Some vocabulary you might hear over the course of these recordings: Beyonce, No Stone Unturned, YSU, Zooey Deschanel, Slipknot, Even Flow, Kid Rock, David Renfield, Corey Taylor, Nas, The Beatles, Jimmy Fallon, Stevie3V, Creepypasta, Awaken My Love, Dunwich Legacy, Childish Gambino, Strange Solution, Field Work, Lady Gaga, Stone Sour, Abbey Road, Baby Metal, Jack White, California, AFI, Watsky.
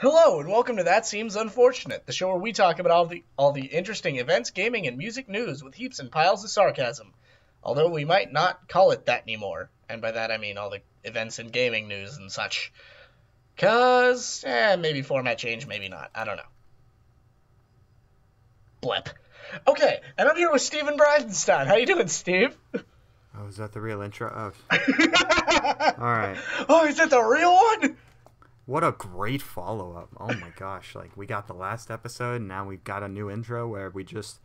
Hello and welcome to That Seems Unfortunate, the show where we talk about all the interesting events, gaming, and music news with heaps and piles of sarcasm. Although we might not call it that anymore, and by that I mean all the events and gaming news and such. Cause maybe format change, maybe not. I don't know. Blip. Okay, and I'm here with Steven Bridenstein. How you doing, Steve? Oh, is that the real intro? Oh. All right. Oh, is that the real one? What a great follow-up. Oh my gosh, like we got the last episode and now we've got a new intro where we just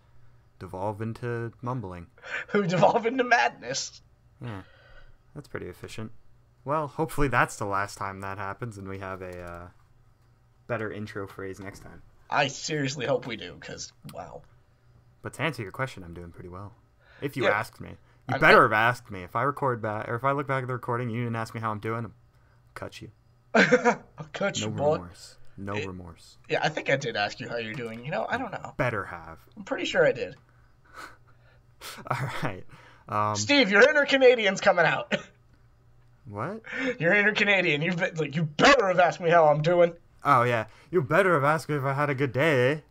devolve into mumbling. We devolve into madness. Yeah, that's pretty efficient. Well, hopefully that's the last time that happens and we have a better intro phrase next time. I seriously hope we do, because wow. But to answer your question, I'm doing pretty well. If you asked me. You better have asked me. If I record back, or if I look back at the recording and you didn't ask me how I'm doing, I'll cut you. I'll cut you, boy. No remorse. Yeah, I think I did ask you how you're doing. You know, I don't know. Better have. I'm pretty sure I did. All right. Steve, your inner Canadian's coming out. What? Your inner Canadian. You've been, like, you better have asked me how I'm doing. Oh, yeah. You better have asked me if I had a good day.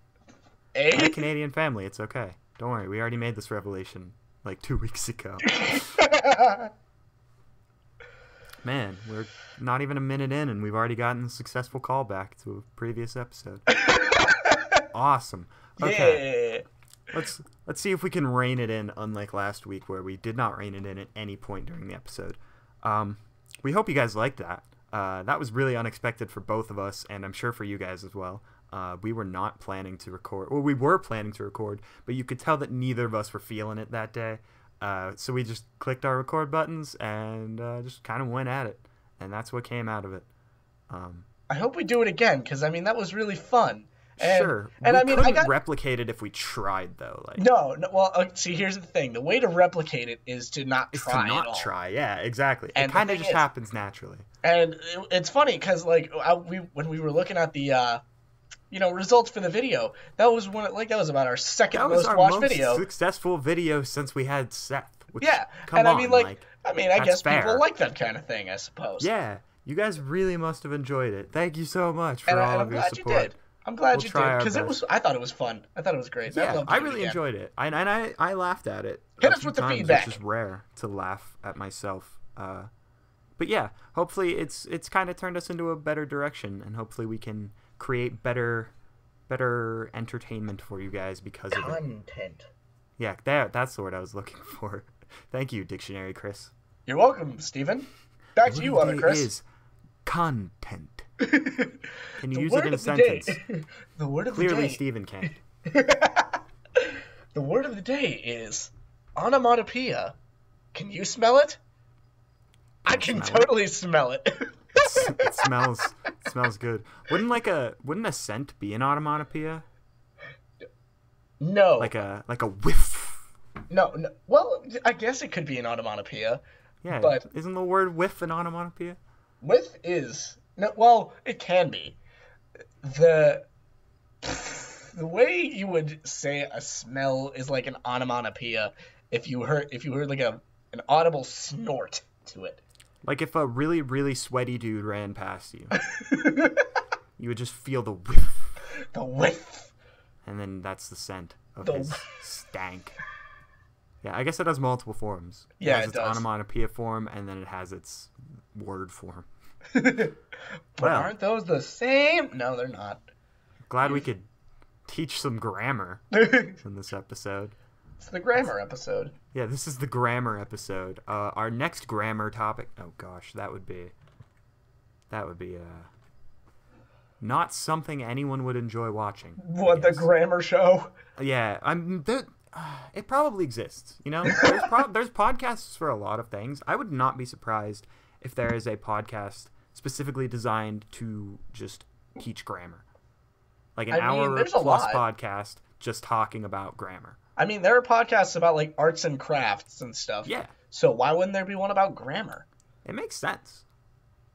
Eh? I'm a Canadian family. It's okay. Don't worry. We already made this revelation like 2 weeks ago. Man, we're not even a minute in, and we've already gotten a successful callback to a previous episode. Awesome. Okay, yeah. Let's see if we can rein it in, unlike last week where we did not rein it in at any point during the episode. We hope you guys liked that. That was really unexpected for both of us, and I'm sure for you guys as well. We were not planning to record. Well, we were planning to record, but you could tell that neither of us were feeling it that day. So we just clicked our record buttons and just kind of went at it. And that's what came out of it. I hope we do it again because, I mean, that was really fun. And, sure. And I mean, I couldn't replicate it if we tried, though. Like, no. Well, see, here's the thing. The way to replicate it is to not try at all. It's to not try. Yeah, exactly. And it kind of just happens naturally. And it's funny because, like, when we were looking at the results for the video, that was one. Like, that was about our second most watched video. That was our most successful video since we had Seth. Which, yeah, and I mean, I guess people like that kind of thing, I suppose. Yeah, you guys really must have enjoyed it. Thank you so much for all of your support. I'm glad you did because it was. I thought it was fun. I thought it was great. Yeah, I really enjoyed it, and I laughed at it. Hit us with the feedback. It's just rare to laugh at myself. But yeah, hopefully it's kind of turned us into a better direction, and hopefully we can create better entertainment for you guys because of content. Yeah, that's the word I was looking for. Thank you, Dictionary Chris. You're welcome, Steven. Back to you on it, Chris. Is content. Can you use it in a sentence? The word of the day. Clearly, Steven can. The word of the day is onomatopoeia. Can you smell it? I can totally smell it. It smells good. Wouldn't a scent be an onomatopoeia? No. Like a whiff. No. Well, I guess it could be an onomatopoeia. Yeah, but isn't the word whiff an onomatopoeia? Whiff is no. Well, it can be. The way you would say a smell is like an onomatopoeia if you heard like an audible snort to it. Like if a really, really sweaty dude ran past you, you would just feel the whiff. The whiff. And then that's the scent of his stank. Yeah, I guess it has multiple forms. Yeah, it does. Onomatopoeia form, and then it has its word form. But aren't those the same? No, they're not. Glad we could teach some grammar in this episode. It's the grammar episode. Yeah, this is the grammar episode. Our next grammar topic. Oh gosh, that would be not something anyone would enjoy watching. What, the grammar show? Yeah, it probably exists. You know, there's podcasts for a lot of things. I would not be surprised if there is a podcast specifically designed to just teach grammar, like an hour plus podcast just talking about grammar. I mean, there are podcasts about, like, arts and crafts and stuff. Yeah. So why wouldn't there be one about grammar? It makes sense.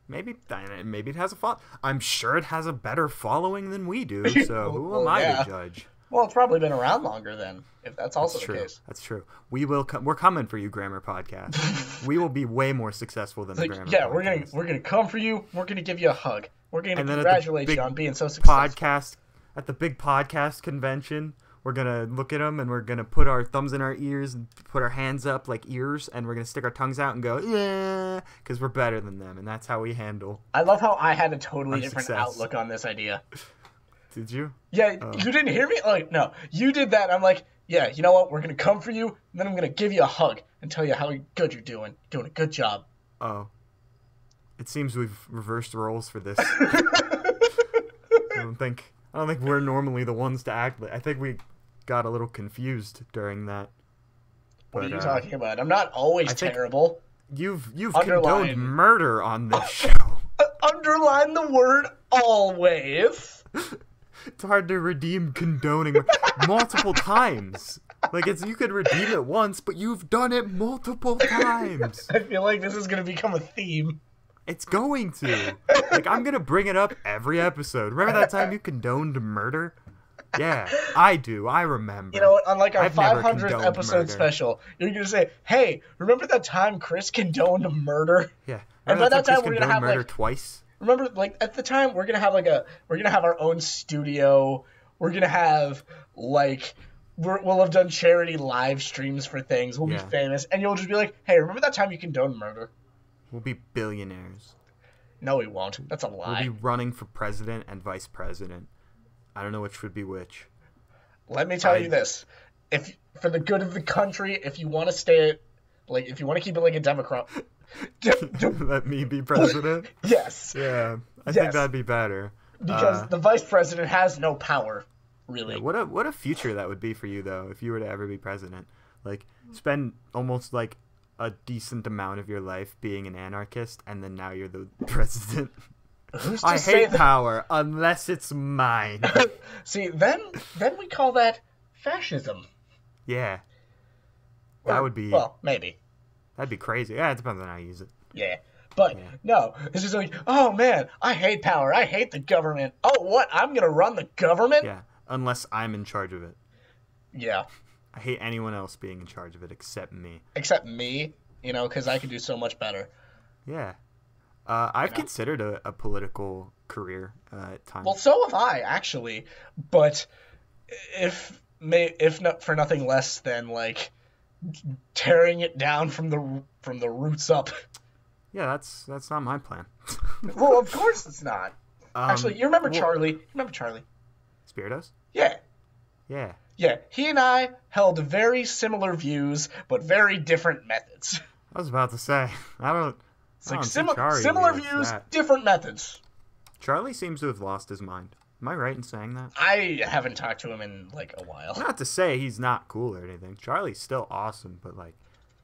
Maybe it has a following. I'm sure it has a better following than we do, so who am I to judge? Well, it's probably been around longer then, if that's also the case. That's true. We're coming for you, Grammar Podcast. We will be way more successful than the Grammar Podcast. Yeah, we're going to come for you. We're going to give you a hug. We're going to congratulate you on being so successful. At the big podcast convention, we're going to look at them and we're going to put our thumbs in our ears and put our hands up like ears, and we're going to stick our tongues out and go, yeah, because we're better than them, and that's how we handle. I love how I had a totally different outlook on this idea. Did you? Yeah, you didn't hear me? Like, no, you did that. And I'm like, yeah, you know what? We're going to come for you, and then I'm going to give you a hug and tell you how good you're doing. Doing a good job. Oh. It seems we've reversed roles for this. I don't think we're normally the ones to act. I think we got a little confused during that. But, what are you talking about? I'm not always terrible. You've condoned murder on this show. Underline the word always. It's hard to redeem condoning multiple times. Like, you could redeem it once, but you've done it multiple times. I feel like this is going to become a theme. It's going to. Like, I'm going to bring it up every episode. Remember that time you condoned murder? Yeah, I do. I remember. You know what? On, like, our 500th episode special, you're going to say, hey, remember that time Chris condoned murder? Yeah. And by that time, we're going to have, like, twice. Remember, like, at the time, we're going to have, like, we're going to have our own studio. We're going to have, like... We'll have done charity live streams for things. We'll be famous. And you'll just be like, hey, remember that time you condoned murder? We'll be billionaires. No, we won't. That's a lie. We'll be running for president and vice president. I don't know which would be which. Let me tell you this. If for the good of the country, if you want to stay at, like, if you want to keep it like a Democrat. Let me be president? Yes. Yeah. I think that'd be better. Because the vice president has no power. Really? Yeah, what a future that would be for you, though, if you were to ever be president. Like, spend almost, like, a decent amount of your life being an anarchist, and then now you're the president. I hate power, unless it's mine. See, then we call that fascism. Yeah. Or, that would be... Well, maybe. That'd be crazy. Yeah, it depends on how you use it. Yeah. But, no, it's just like, oh, man, I hate power. I hate the government. Oh, what? I'm going to run the government? Yeah. Unless I'm in charge of it. Yeah. I hate anyone else being in charge of it except me. Except me, you know, because I could do so much better. Yeah. I've considered a political career at times. Well, so have I, actually. But if not for nothing less than, like, tearing it down from the roots up. Yeah, that's not my plan. Well, of course it's not. Actually, you remember Charlie? You remember Charlie? Beardos? Yeah. Yeah. Yeah. He and I held very similar views, but very different methods. I was about to say, similar views, different methods. Charlie seems to have lost his mind. Am I right in saying that? I haven't talked to him in, like, a while. Not to say he's not cool or anything. Charlie's still awesome, but, like,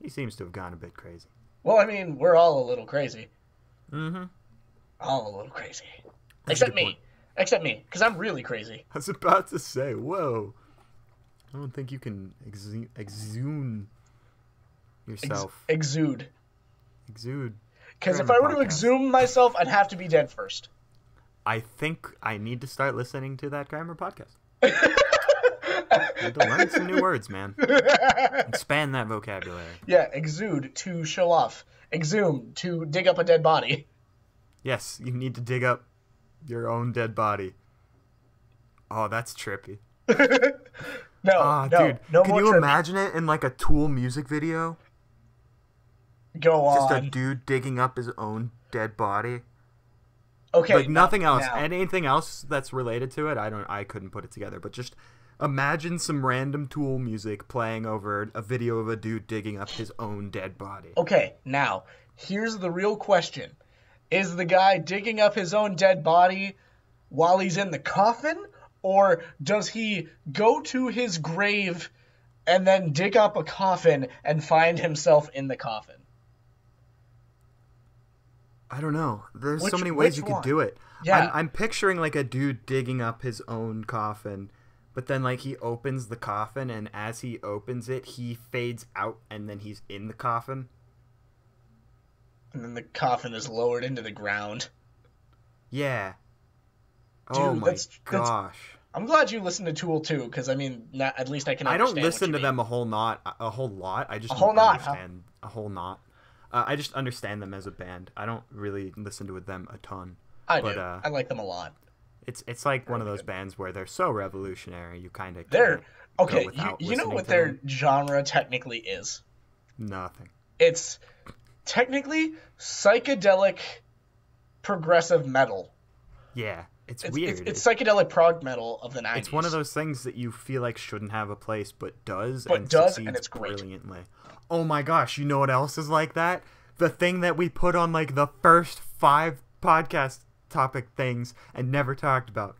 he seems to have gone a bit crazy. Well, I mean, we're all a little crazy. Mm-hmm. All a little crazy. Except me. Except me, because I'm really crazy. I was about to say, whoa. I don't think you can exhume yourself. Exude. Because if I were to exhume myself, I'd have to be dead first. I think I need to start listening to that grammar podcast. You have to learn some new words, man. Expand that vocabulary. Yeah, exude, to show off. Exhume, to dig up a dead body. Yes, you need to dig up your own dead body. Oh, that's trippy. No, dude. Can you imagine it in, like, a Tool music video? Go on. Just a dude digging up his own dead body. Okay. Like, nothing else. Now. Anything else that's related to it, I couldn't put it together. But just imagine some random Tool music playing over a video of a dude digging up his own dead body. Okay, now, here's the real question. Is the guy digging up his own dead body while he's in the coffin? Or does he go to his grave and then dig up a coffin and find himself in the coffin? I don't know. There's so many ways you could do it. Yeah. I'm picturing, like, a dude digging up his own coffin, but then, like, he opens the coffin, and as he opens it, he fades out, and then he's in the coffin. And then the coffin is lowered into the ground. Yeah. Dude, oh my gosh. I'm glad you listened to Tool too, because I mean, at least I can. I don't listen to them a whole lot. I just understand a whole lot. I just understand them as a band. I don't really listen to them a ton. I like them a lot. It's like one of those bands where they're so revolutionary, you kind of you know what their genre technically is? Nothing. It's technically psychedelic progressive metal. Yeah, it's weird. It's psychedelic prog metal of the 90s. It's one of those things that you feel like shouldn't have a place, but does, and it's great. Brilliantly. Oh my gosh, you know what else is like that? The thing that we put on like the first 5 podcast topic things and never talked about.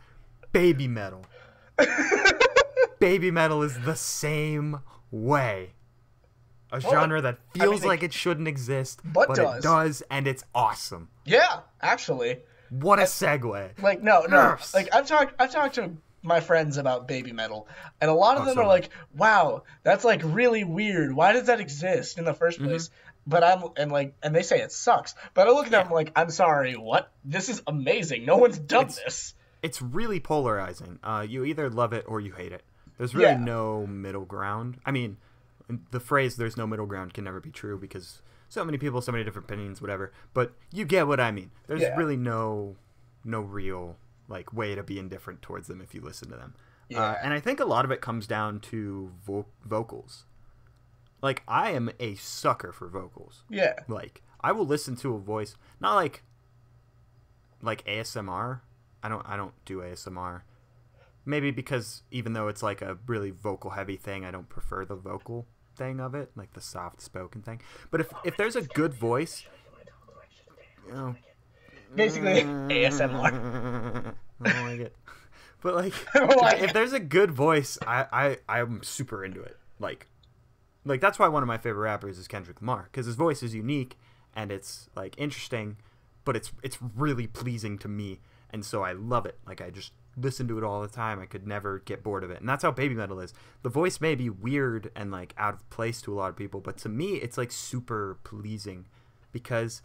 Baby metal. Baby metal is the same way. A genre that feels like it shouldn't exist, but does. It does, and it's awesome. Yeah, actually. What a segue. Like, no. Like, I've talked to my friends about baby metal, and a lot of them are like, wow, that's like really weird. Why does that exist in the first place? But and they say it sucks. But I look at them like, I'm sorry, what? This is amazing. No one's done this. It's really polarizing. You either love it or you hate it. There's really no middle ground. I mean, the phrase "there's no middle ground" can never be true because so many people, so many different opinions, whatever. But you get what I mean. There's really no real like way to be indifferent towards them if you listen to them. Yeah. And I think a lot of it comes down to vocals. Like, I am a sucker for vocals. Yeah. Like, I will listen to a voice, not like ASMR. I don't do ASMR. Maybe because even though it's like a really vocal heavy thing, I don't prefer the vocal thing of it, like the soft spoken thing. But if there's a good voice, you know, basically ASMR. I don't like it. But like, if there's a good voice, I'm super into it. Like that's why one of my favorite rappers is Kendrick Lamar, because his voice is unique and it's like interesting, but it's really pleasing to me, and so I love it. Like, I just listen to it all the time. I could never get bored of it, and that's how baby metal is. The voice may be weird and like out of place to a lot of people, but to me it's like super pleasing because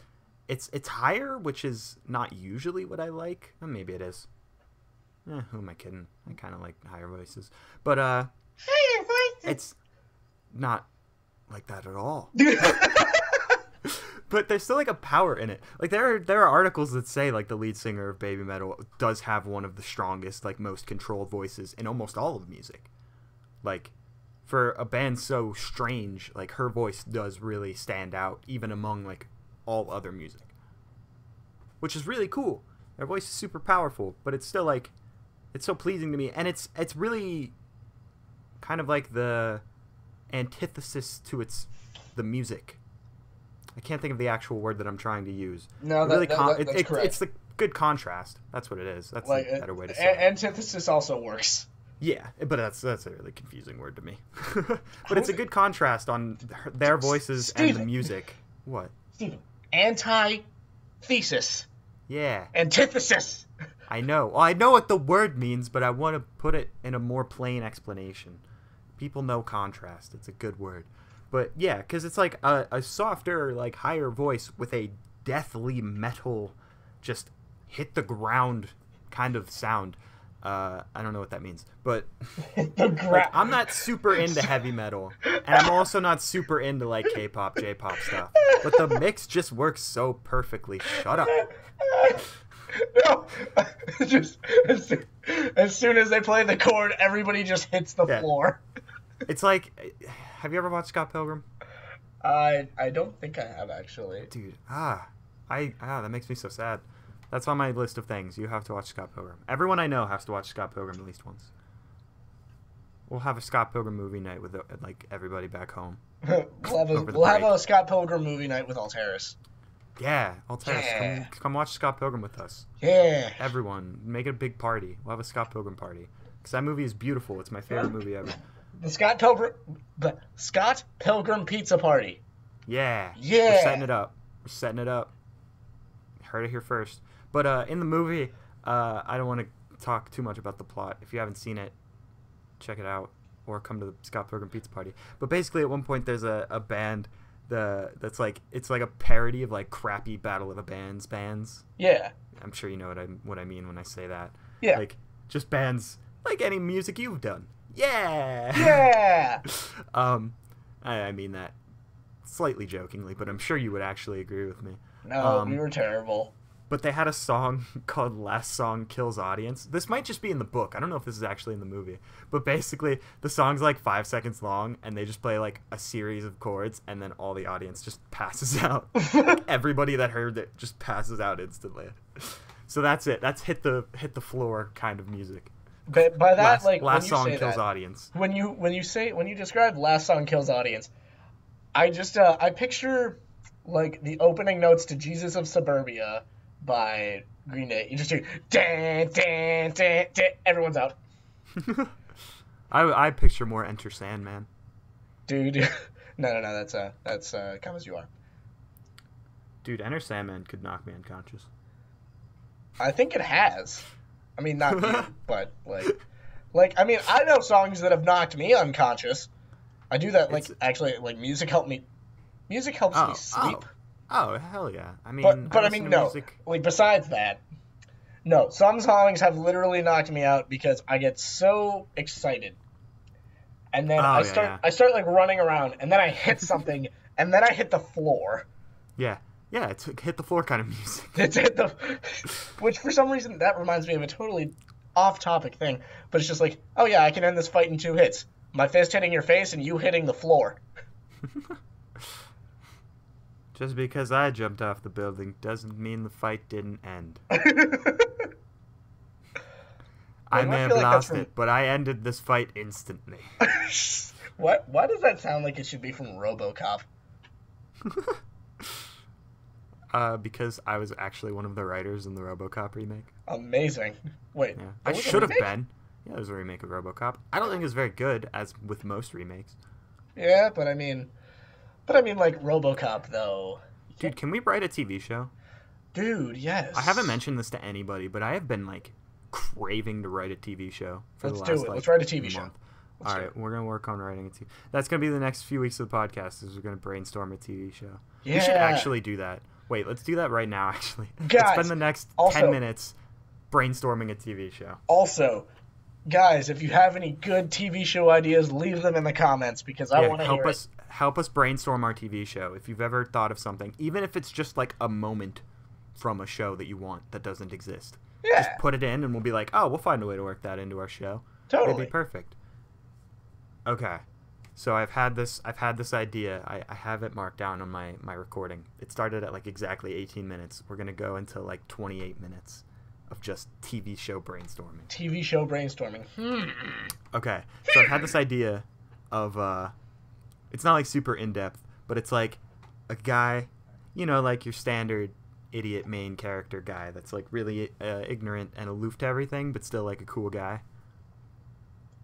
it's higher, which is not usually what I like. Well, maybe it is. Who am I kidding? I kind of like higher voices, but higher voices. It's not like that at all. But there's still like a power in it. Like, there are articles that say like the lead singer of baby metal does have one of the strongest, like most controlled voices in almost all of music. Like, for a band so strange, like her voice does really stand out even among like all other music, which is really cool. Their voice is super powerful, but it's still like, it's so pleasing to me, and it's really kind of like the antithesis to the music. I can't think of the actual word that I'm trying to use. No, that's correct. It's the good contrast. That's what it is. That's like a better way to say it. Antithesis also works. Yeah, but that's a really confusing word to me. But it's a good contrast on their voices, Steven, and the music. What? Steven. Antithesis. Yeah. Antithesis. I know. Well, I know what the word means, but I want to put it in a more plain explanation. People know contrast. It's a good word. But yeah, because it's like a softer, like higher voice with a deathly metal, just hit the ground kind of sound. I don't know what that means, but like, I'm not super into heavy metal, and I'm also not super into like K-pop, J-pop stuff. But the mix just works so perfectly. Shut up. No, just as soon as they play the chord, everybody just hits the floor. It's like, have you ever watched Scott Pilgrim? I don't think I have, actually. Dude, that makes me so sad. That's on my list of things. You have to watch Scott Pilgrim. Everyone I know has to watch Scott Pilgrim at least once. We'll have a Scott Pilgrim movie night with like everybody back home. we'll have a Scott Pilgrim movie night with Altaris. Yeah, Altaris, come watch Scott Pilgrim with us. Yeah. Everyone, make it a big party. We'll have a Scott Pilgrim party. Because that movie is beautiful. It's my favorite movie ever. The Scott Pilgrim Pizza Party. Yeah. Yeah. We're setting it up. We're setting it up. Heard it here first. But in the movie, I don't want to talk too much about the plot. If you haven't seen it, check it out. Or come to the Scott Pilgrim Pizza Party. But basically, at one point, there's a band... that's like, it's like a parody of like crappy Battle of the Bands bands. Yeah, I'm sure you know what I mean when I say that. Yeah, like just bands like any music you've done. Yeah. I mean that slightly jokingly, but I'm sure you would actually agree with me. No, we were terrible. But they had a song called Last Song Kills Audience. This might just be in the book. I don't know if this is actually in the movie. But basically, the song's like 5 seconds long, and they just play like a series of chords, and then all the audience just passes out. Like, everybody that heard it just passes out instantly. So that's it. That's hit the floor kind of music. But by that, last song kills audience. When you describe Last Song Kills Audience, I just I picture like the opening notes to Jesus of Suburbia by Green Day. You just do dan dan dan dan. Everyone's out. I picture more Enter Sandman. Dude, no, that's Come As You Are. Dude, Enter Sandman could knock me unconscious. I think it has. I mean, not you, but like I mean, I know songs that have knocked me unconscious. I do that. Like, actually, like music helped me. Music helps me sleep. Oh, hell yeah. I mean, but I mean, no. Like, besides that, no. Some songs have literally knocked me out because I get so excited. And then I start like running around, and then I hit something, and then I hit the floor. Yeah. Yeah, it's hit the floor kind of music. It's hit the which for some reason that reminds me of a totally off topic thing, but it's just like, oh yeah, I can end this fight in 2 hits. My fist hitting your face and you hitting the floor. Just because I jumped off the building doesn't mean the fight didn't end. I may have lost it, but I ended this fight instantly. What? Why does that sound like it should be from RoboCop? Because I was actually one of the writers in the RoboCop remake. Amazing. Wait. Yeah. I should have been. Yeah, it was a remake of RoboCop. I don't think it's very good, as with most remakes. Yeah, but I mean... like, RoboCop, though. Dude, can we write a TV show? Dude, yes. I haven't mentioned this to anybody, but I have been, like, craving to write a TV show for the last, like, let's write a TV show. All right, we're going to work on writing a TV. That's going to be the next few weeks of the podcast, is we're going to brainstorm a TV show. Yeah. We should actually do that. Wait, let's do that right now, actually. Guys, let's spend the next 10 minutes brainstorming a TV show. Also, guys, if you have any good TV show ideas, leave them in the comments, because I want to hear it. Help us brainstorm our TV show. If you've ever thought of something, even if it's just like a moment from a show that you want that doesn't exist, just put it in, and we'll be like, oh, we'll find a way to work that into our show. Totally, it'd be perfect. Okay, so I've had this idea. I have it marked down on my recording. It started at like exactly 18 minutes. We're gonna go into like 28 minutes of just TV show brainstorming. TV show brainstorming. Okay, so I've had this idea of it's not, like, super in-depth, but it's, like, a guy, you know, like your standard idiot main character guy that's, like, really ignorant and aloof to everything, but still, like, a cool guy.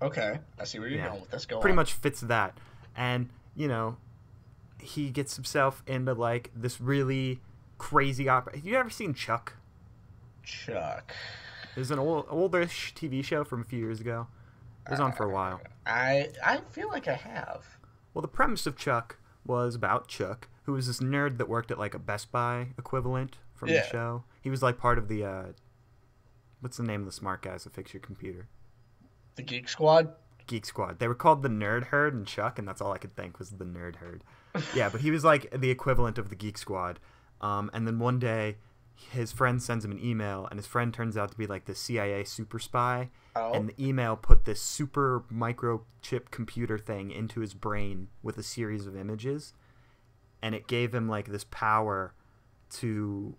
Okay. I see where you're going with this. Pretty much fits that. And, you know, he gets himself into, like, this really crazy opera. Have you ever seen Chuck? Chuck. There's an oldish TV show from a few years ago. It was on for a while. I feel like I have. Well, the premise of Chuck was about Chuck, who was this nerd that worked at, like, a Best Buy equivalent from the show. He was, like, part of the, what's the name of the smart guys that fix your computer? The Geek Squad? Geek Squad. They were called the Nerd Herd and Chuck, and that's all I could think was the Nerd Herd. Yeah, but he was, like, the equivalent of the Geek Squad. And then one day, his friend sends him an email, and his friend turns out to be, like, the CIA super spy. Oh. And the email put this super microchip computer thing into his brain with a series of images, and it gave him like this power to,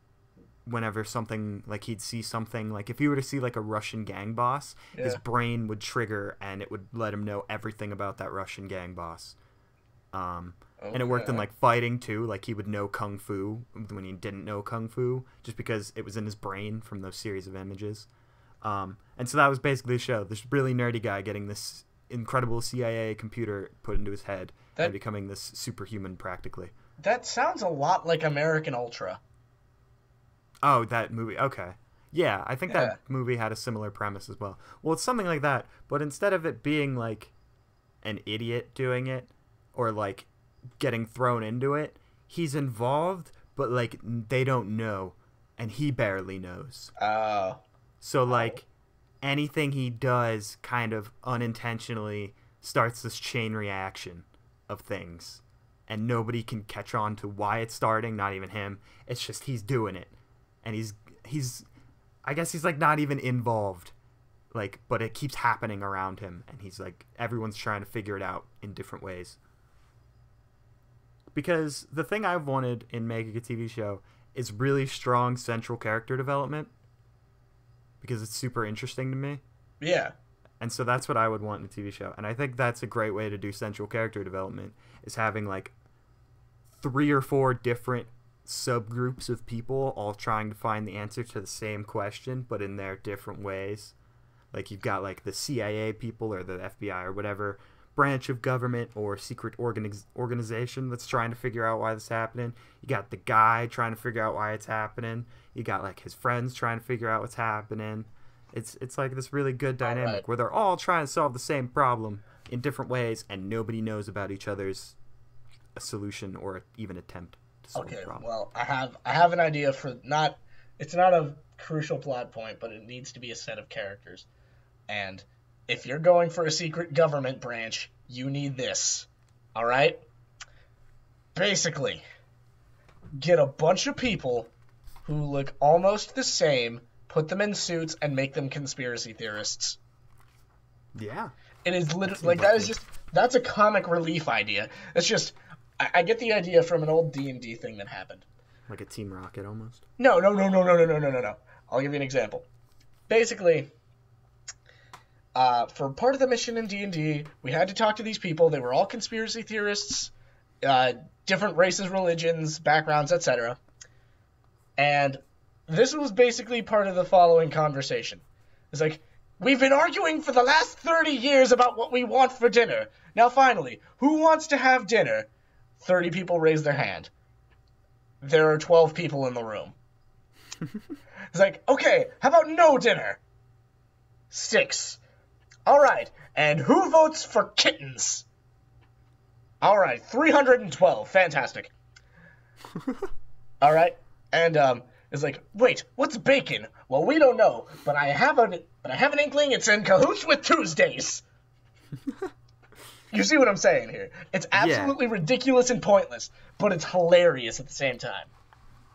whenever something, like, he'd see something, like if he were to see like a Russian gang boss, his brain would trigger and it would let him know everything about that Russian gang boss. And it worked in, like, fighting too. Like, he would know kung fu when he didn't know kung fu, just because it was in his brain from those series of images. And so that was basically the show. This really nerdy guy getting this incredible CIA computer put into his head and becoming this superhuman practically. That sounds a lot like American Ultra. Oh, that movie. Okay. Yeah, I think that movie had a similar premise as well. Well, it's something like that, but instead of it being, like, an idiot doing it or, like, getting thrown into it, he's involved, but, like, they don't know, and he barely knows. Oh. So, like, anything he does kind of unintentionally starts this chain reaction of things. And nobody can catch on to why it's starting, not even him. It's just he's doing it. And he's I guess he's like not even involved, like, but it keeps happening around him, and he's like, everyone's trying to figure it out in different ways. Because the thing I've wanted in making a TV show is really strong central character development, because it's super interesting to me. Yeah. And so that's what I would want in a TV show. And I think that's a great way to do central character development, is having like 3 or 4 different subgroups of people all trying to find the answer to the same question, but in their different ways. Like, you've got like the CIA people or the FBI or whatever branch of government or secret organization that's trying to figure out why this is happening. You got the guy trying to figure out why it's happening. You got like his friends trying to figure out what's happening. It's like this really good dynamic where they're all trying to solve the same problem in different ways, and nobody knows about each other's solution or even attempt to solve the problem. Okay, well, I have an idea for not. It's not a crucial plot point, but it needs to be a set of characters. And if you're going for a secret government branch, you need this. All right? Basically, get a bunch of people who look almost the same, put them in suits, and make them conspiracy theorists. Yeah. It is literally like that is just that's a comic relief idea. It's just I get the idea from an old D&D thing that happened. Like a Team Rocket almost? No. I'll give you an example. Basically, for part of the mission in D&D, we had to talk to these people. They were all conspiracy theorists, different races, religions, backgrounds, etc. And this was basically part of the following conversation. It's like, we've been arguing for the last 30 years about what we want for dinner. Now, finally, who wants to have dinner? 30 people raise their hand. There are 12 people in the room. It's like, okay, how about no dinner? 6. All right, and who votes for kittens? All right, 312. Fantastic. All right, and it's like, wait, what's bacon? Well, we don't know, but I have an inkling it's in cahoots with Tuesdays. You see what I'm saying here? It's absolutely ridiculous and pointless, but it's hilarious at the same time.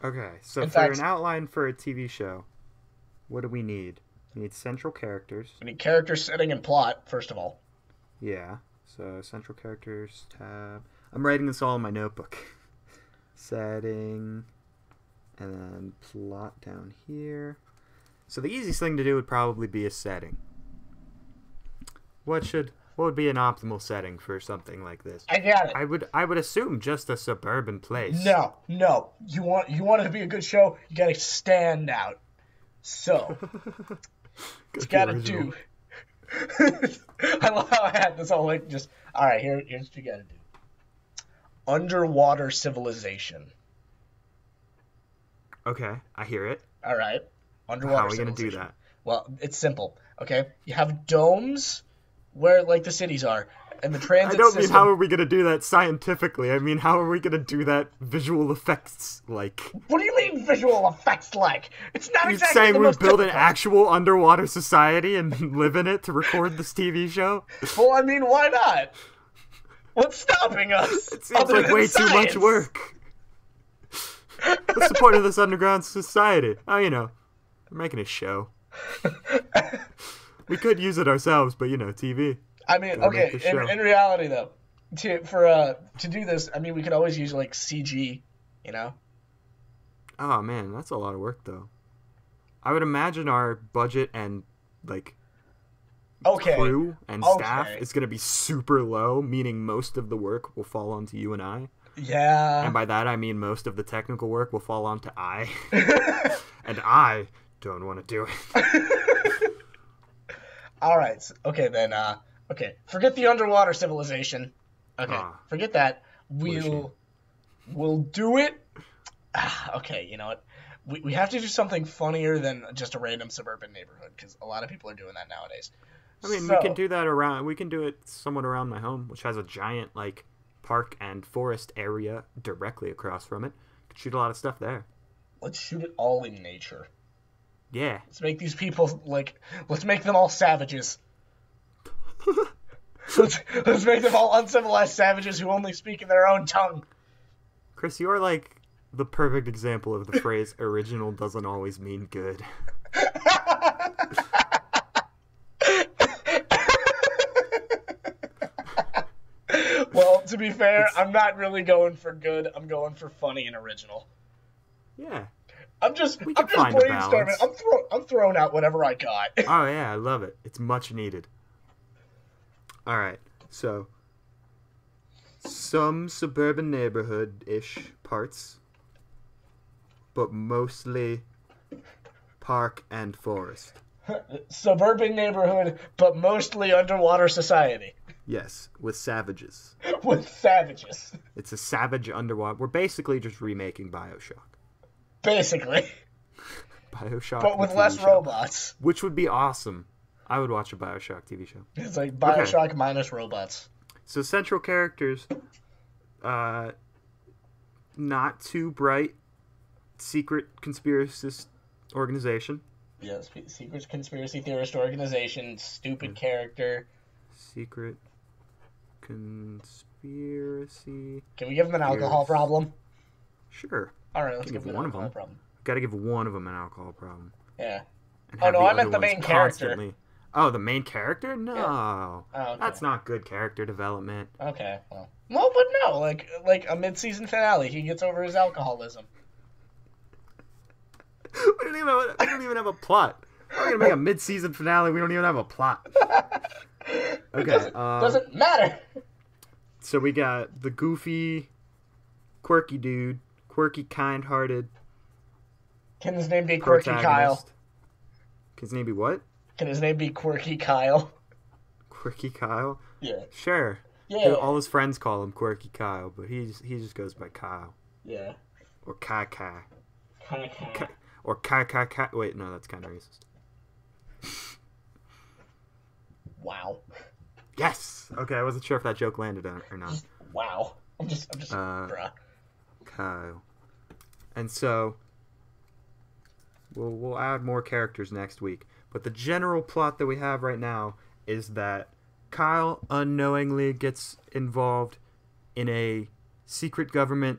Okay, so an outline for a TV show, what do we need? We need central characters. We need character setting and plot, first of all. Yeah. So central characters tab. I'm writing this all in my notebook. Setting, and then plot down here. So the easiest thing to do would probably be a setting. What would be an optimal setting for something like this? I got it. I would assume just a suburban place. No. You want it to be a good show, you gotta stand out. So it's gotta do. I love how I had this all like just all right. Here's what you gotta do. Underwater civilization. Okay, I hear it. All right, underwater. How are we gonna do that? Well, it's simple. Okay, you have domes where like the cities are, and the transit. I don't mean how are we gonna do that scientifically. I mean how are we gonna do that visual effects like. What do you mean visual effects like? It's not exactly. You're saying we build an actual underwater society and live in it to record this TV show? Well, I mean, why not? What's stopping us? It seems like way too much work. What's the point of this underground society? Oh, you know, we're making a show. We could use it ourselves, but, you know, TV. I mean, in reality, though, to do this, I mean, we could always use, like, CG, you know? Oh, man, that's a lot of work, though. I would imagine our budget and, like, crew and staff is going to be super low, meaning most of the work will fall onto you and I. Yeah. And by that, I mean most of the technical work will fall onto I. And I don't want to do it. All right. Okay, then. Okay. Forget the underwater civilization. Okay. Forget that. We'll do it. Okay. You know what? We have to do something funnier than just a random suburban neighborhood, because a lot of people are doing that nowadays. I mean, so, we can do it somewhat around my home, which has a giant like park and forest area directly across from it. Could shoot a lot of stuff there. Let's shoot it all in nature. Yeah. Let's make these people, let's make them all savages. let's make them all uncivilized savages who only speak in their own tongue. Chris, you're, like, the perfect example of the phrase original doesn't always mean good. Well, to be fair, I'm not really going for good. I'm going for funny and original. Yeah. I'm just brainstorming. I'm throwing out whatever I got. Oh yeah, I love it. It's much needed. All right. So, some suburban neighborhood-ish parts, but mostly park and forest. Suburban neighborhood, but mostly underwater society. Yes, with savages. With savages. It's a savage underwater. We're basically just remaking BioShock. Basically. BioShock. But with less robots. Which would be awesome. I would watch a BioShock TV show. It's like BioShock minus robots. So central characters, not too bright, secret conspiracist organization. Yes, secret conspiracy theorist organization, stupid character. Secret conspiracy. Can we give them an alcohol problem? Sure. All right, let's give one of them. Got to give one of them an alcohol problem. Yeah. Oh no, I meant the main character. Oh, the main character? No, yeah. Oh, okay. That's not good character development. Okay, well, no, but no, like a mid-season finale, he gets over his alcoholism. we don't even have a plot. We're gonna make a mid-season finale. We don't even have a plot. Okay, doesn't matter. So we got the goofy, quirky dude, quirky, kind-hearted. Can his name be Quirky Kyle? Can his name be what? Can his name be Quirky Kyle? Quirky Kyle? Yeah. Sure. Yeah. All his friends call him Quirky Kyle, but he just goes by Kyle. Yeah. Or Kai Kai. Kai Kai. Or Kai Kai Kai. Wait, no, that's kind of racist. Wow. Yes. Okay, I wasn't sure if that joke landed or not. Just, wow. I'm just. Bruh. Kyle. And so, we'll add more characters next week. But the general plot that we have right now is that Kyle unknowingly gets involved in a secret government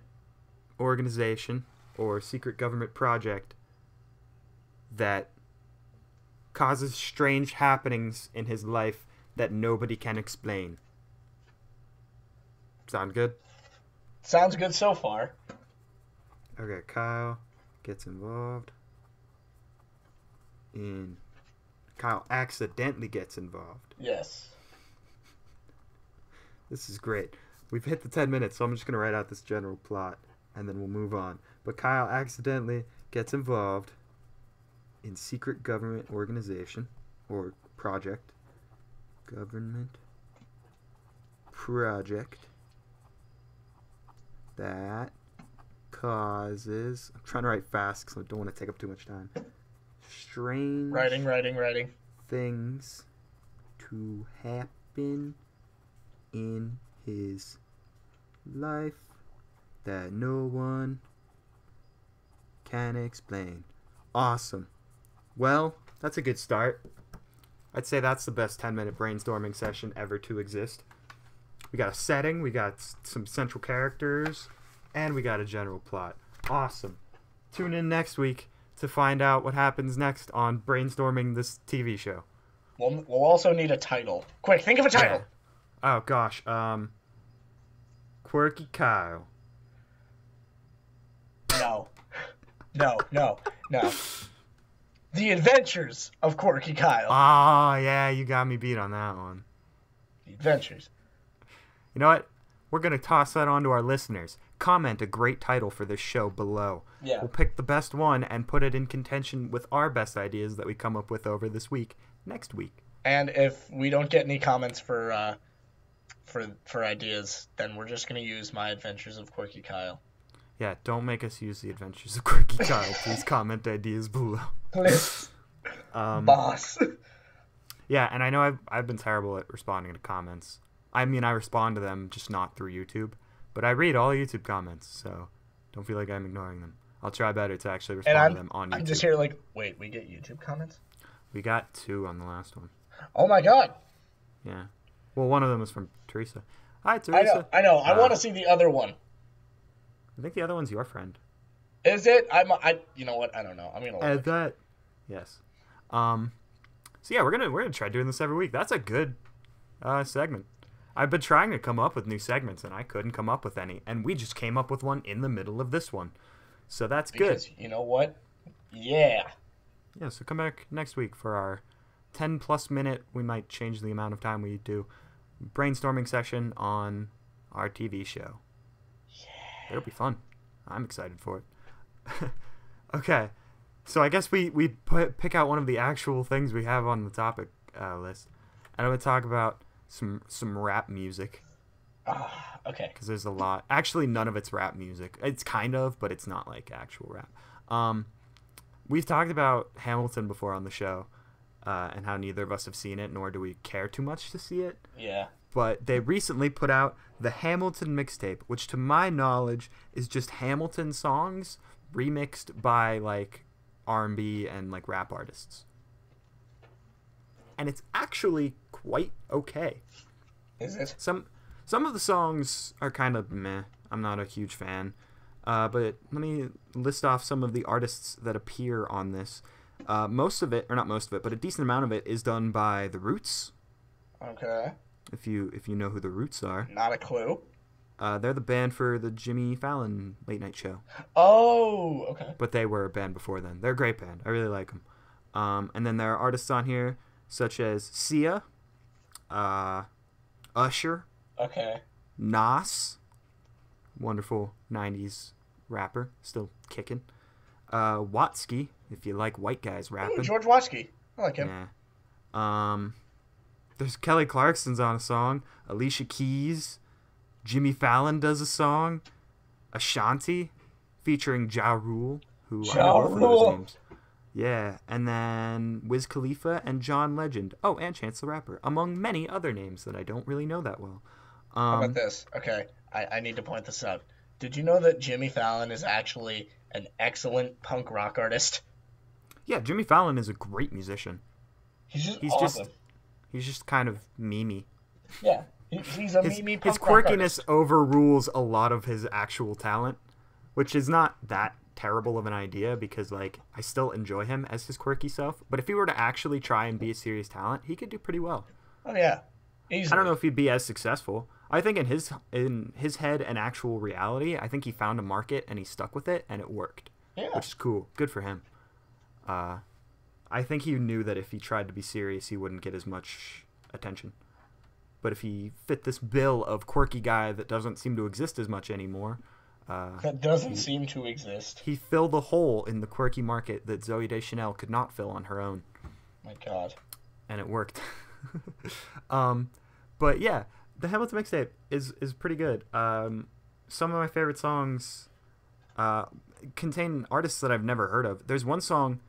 organization or secret government project that causes strange happenings in his life that nobody can explain. Sound good? Sounds good so far. Okay, Kyle gets involved in... Kyle accidentally gets involved. Yes. This is great. We've hit the 10 minutes, so I'm just going to write out this general plot, and then we'll move on. But Kyle accidentally gets involved in secret government organization, or project. Government project that causes... I'm trying to write fast because I don't want to take up too much time. Strange writing things to happen in his life that no one can explain. Awesome. Well, that's a good start. I'd say that's the best 10-minute brainstorming session ever to exist. We got a setting, we got some central characters, and we got a general plot. Awesome. Tune in next week to find out what happens next on brainstorming this TV show. We'll also need a title. Quick, think of a title. Yeah. Oh gosh, Quirky Kyle. No. The Adventures of Quirky Kyle. Oh yeah, you got me beat on that one. The Adventures. You know what? We're gonna toss that on to our listeners. Comment a great title for this show below. Yeah. We'll pick the best one and put it in contention with our best ideas that we come up with over this week, next week. And if we don't get any comments for ideas, then we're just going to use My Adventures of Quirky Kyle. Yeah, don't make us use The Adventures of Quirky Kyle. Please comment ideas below. Please. Boss. Yeah, and I know I've been terrible at responding to comments. I mean, I respond to them, just not through YouTube. But I read all YouTube comments, so don't feel like I'm ignoring them. I'll try better to actually respond to them on YouTube. I'm just here like, wait, we get YouTube comments? We got 2 on the last one. Oh, my God. Yeah. Well, one of them was from Teresa. Hi, Teresa. I know. I want to see the other one. I think the other one's your friend. Is it? You know what? I don't know. I'm gonna add that. Yes. So yeah, we're gonna try doing this every week. That's a good segment. I've been trying to come up with new segments, and I couldn't come up with any. And we just came up with one in the middle of this one. So that's good. You know what? Yeah. Yeah, so come back next week for our 10-plus minute, we might change the amount of time we do, brainstorming session on our TV show. Yeah. It'll be fun. I'm excited for it. Okay. So I guess we pick out one of the actual things we have on the topic list. And I'm going to talk about some rap music. Okay. Because there's a lot. Actually, none of it's rap music. It's kind of, but it's not like actual rap. We've talked about Hamilton before on the show, and how neither of us have seen it, nor do we care too much to see it. Yeah. But they recently put out the Hamilton mixtape, which to my knowledge is just Hamilton songs remixed by like R&B and like rap artists. And it's actually quite okay. Is it? Some of the songs are kind of meh. I'm not a huge fan. But let me list off some of the artists that appear on this. Most of it, or not most of it, but a decent amount of it is done by The Roots. Okay. If you know who The Roots are. Not a clue. They're the band for the Jimmy Fallon late night show. Oh, okay. But they were a band before then. They're a great band. I really like them. And then there are artists on here such as Sia, Usher. Okay. Nas. Wonderful 90s rapper, still kicking. Watsky, if you like white guys rapping. Ooh, George Watsky. I like him. Yeah. There's Kelly Clarkson's on a song. Alicia Keys. Jimmy Fallon does a song. Ashanti, featuring Ja Rule, who I don't know his names. Yeah, and then Wiz Khalifa and John Legend. Oh, and Chance the Rapper, among many other names that I don't really know that well. How about this? Okay. I need to point this out. Did you know that Jimmy Fallon is actually an excellent punk rock artist? Yeah, Jimmy Fallon is a great musician. He's awesome. He's just kind of memey. Yeah, he's a memey punk rock artist. His quirkiness overrules a lot of his actual talent, which is not that terrible of an idea because, like, I still enjoy him as his quirky self. But if he were to actually try and be a serious talent, he could do pretty well. Oh, yeah. Easily. I don't know if he'd be as successful. I think in his head and actual reality, I think he found a market and he stuck with it and it worked, yeah. Which is cool. Good for him. I think he knew that if he tried to be serious, he wouldn't get as much attention. But if he fit this bill of quirky guy that doesn't seem to exist as much anymore, he filled the hole in the quirky market that Zooey Deschanel could not fill on her own. My God. And it worked. But yeah. The Hamilton mixtape is pretty good. Some of my favorite songs contain artists that I've never heard of. There's one song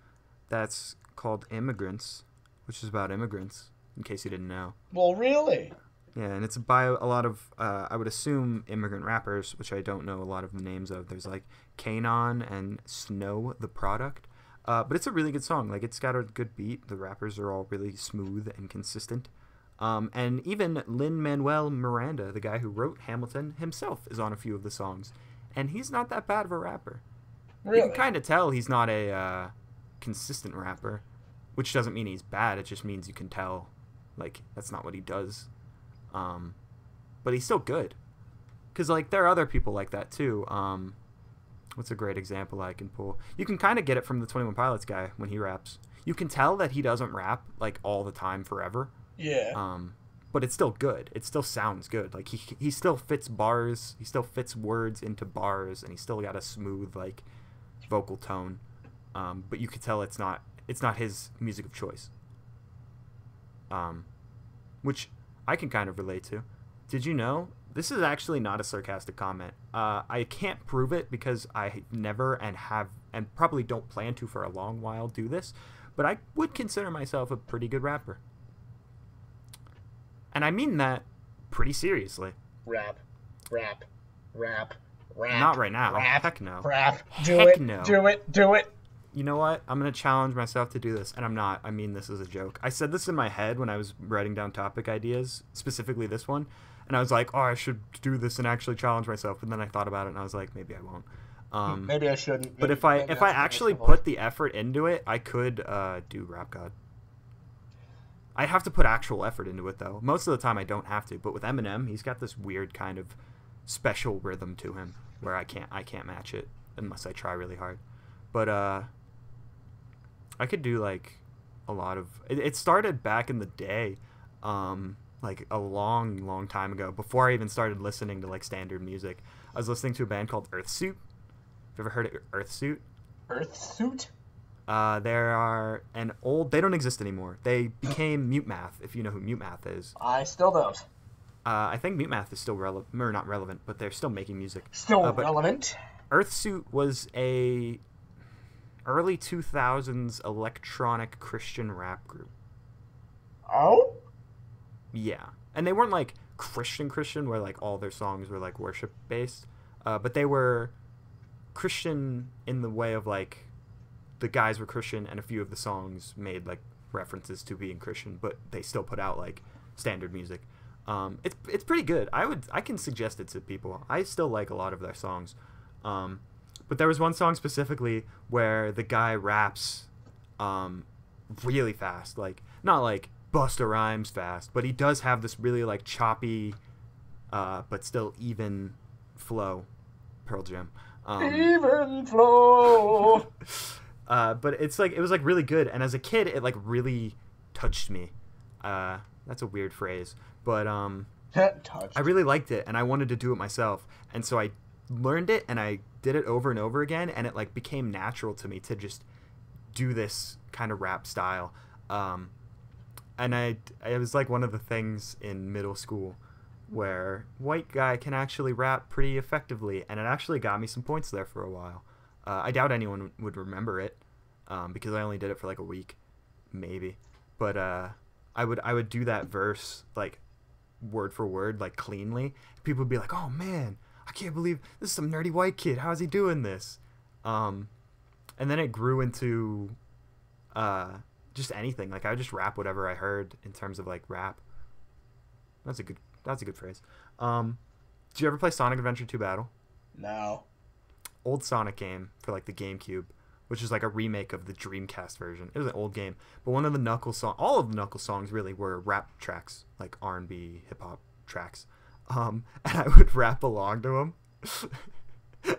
that's called Immigrants, which is about immigrants, in case you didn't know. Well, really? Yeah, and it's by a lot of, I would assume, immigrant rappers, which I don't know a lot of the names of. There's like Kanon and Snow the Product. But it's a really good song. Like, it's got a good beat. The rappers are all really smooth and consistent. And even Lin-Manuel Miranda, the guy who wrote Hamilton himself, is on a few of the songs. And he's not that bad of a rapper. Really? You can kind of tell he's not a consistent rapper, which doesn't mean he's bad. It just means you can tell, like, that's not what he does. But he's still good. Because, like, there are other people like that, too. What's a great example I can pull? You can kind of get it from the 21 Pilots guy when he raps. You can tell that he doesn't rap, like, all the time forever. Yeah. But it's still good. It still sounds good. Like he still fits bars. He still fits words into bars, and he's still got a smooth like vocal tone. But you could tell it's not his music of choice. Which I can kind of relate to. Did you know this is actually not a sarcastic comment? I can't prove it because I never and probably don't plan to for a long while do this. But I would consider myself a pretty good rapper. And I mean that pretty seriously. Rap. Not right now. Rap, heck no. Rap. Do it. You know what? I'm going to challenge myself to do this, and I'm not. I mean this as a joke. I said this in my head when I was writing down topic ideas, specifically this one, and I was like, oh, I should do this and actually challenge myself, and then I thought about it, and I was like, maybe I won't. Maybe I shouldn't. But if I actually put the effort into it, I could do Rap God. I have to put actual effort into it, though. Most of the time I don't have to, but with Eminem, he's got this weird kind of special rhythm to him where I can't match it unless I try really hard. But I could do like a lot of it started back in the day, like a long time ago, before I even started listening to like standard music. I was listening to a band called Earthsuit. Have you ever heard of Earthsuit? Earthsuit? They don't exist anymore. They became Mute Math, if you know who Mute Math is. I still don't. I think Mute Math is still relevant, or not relevant, but they're still making music. Still relevant. Earthsuit was a early 2000s electronic Christian rap group. Oh? Yeah. And they weren't like Christian where like all their songs were like worship based, but they were Christian in the way of like the guys were Christian and a few of the songs made like references to being Christian, but they still put out like standard music. It's pretty good. I can suggest it to people. I still like a lot of their songs. But there was one song specifically where the guy raps really fast, like not like Busta Rhymes fast, but he does have this really like choppy but still even flow. Pearl Jam. Even flow. But it's like it was like really good, and as a kid it like really touched me. That's a weird phrase, but I really liked it and I wanted to do it myself, and so I learned it and I did it over and over again, and it like became natural to me to just do this kind of rap style. And it was like one of the things in middle school where white guy can actually rap pretty effectively, and it actually got me some points there for a while. I doubt anyone would remember it, because I only did it for like a week, maybe. But I would do that verse like word for word, like cleanly. People would be like, "Oh man, I can't believe this is some nerdy white kid. How is he doing this?" And then it grew into just anything. Like I would just rap whatever I heard in terms of like rap. That's a good phrase. Do you ever play Sonic Adventure 2 Battle? No. Old Sonic game for like the GameCube, which is like a remake of the Dreamcast version. It was an old game, but one of the Knuckles songs, all of the Knuckles songs really were rap tracks, like R&B, hip hop tracks. And I would rap along to them,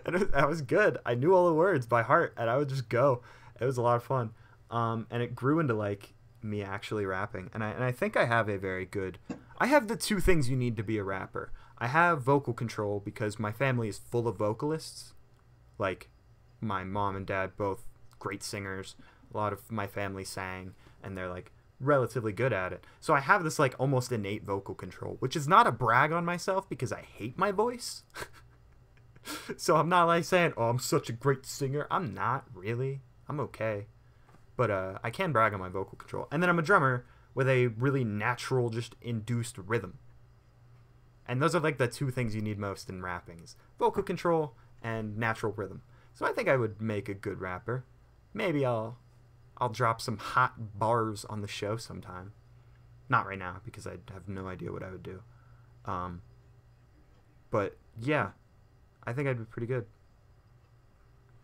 and that was good. I knew all the words by heart, and I would just go. It was a lot of fun. And it grew into like me actually rapping, and I think I have a very good. I have the two things you need to be a rapper. I have vocal control because my family is full of vocalists. Like, my mom and dad, both great singers. A lot of my family sang, and they're, like, relatively good at it. So I have this, like, almost innate vocal control, which is not a brag on myself because I hate my voice. So I'm not, like, saying, oh, I'm such a great singer. I'm not, really. I'm okay. But I can brag on my vocal control. And then I'm a drummer with a really natural, just induced rhythm. And those are, like, the two things you need most in rapping is vocal control and natural rhythm. So I think I would make a good rapper. Maybe I'll drop some hot bars on the show sometime. Not right now, because I have no idea what I would do. But yeah, I think I'd be pretty good.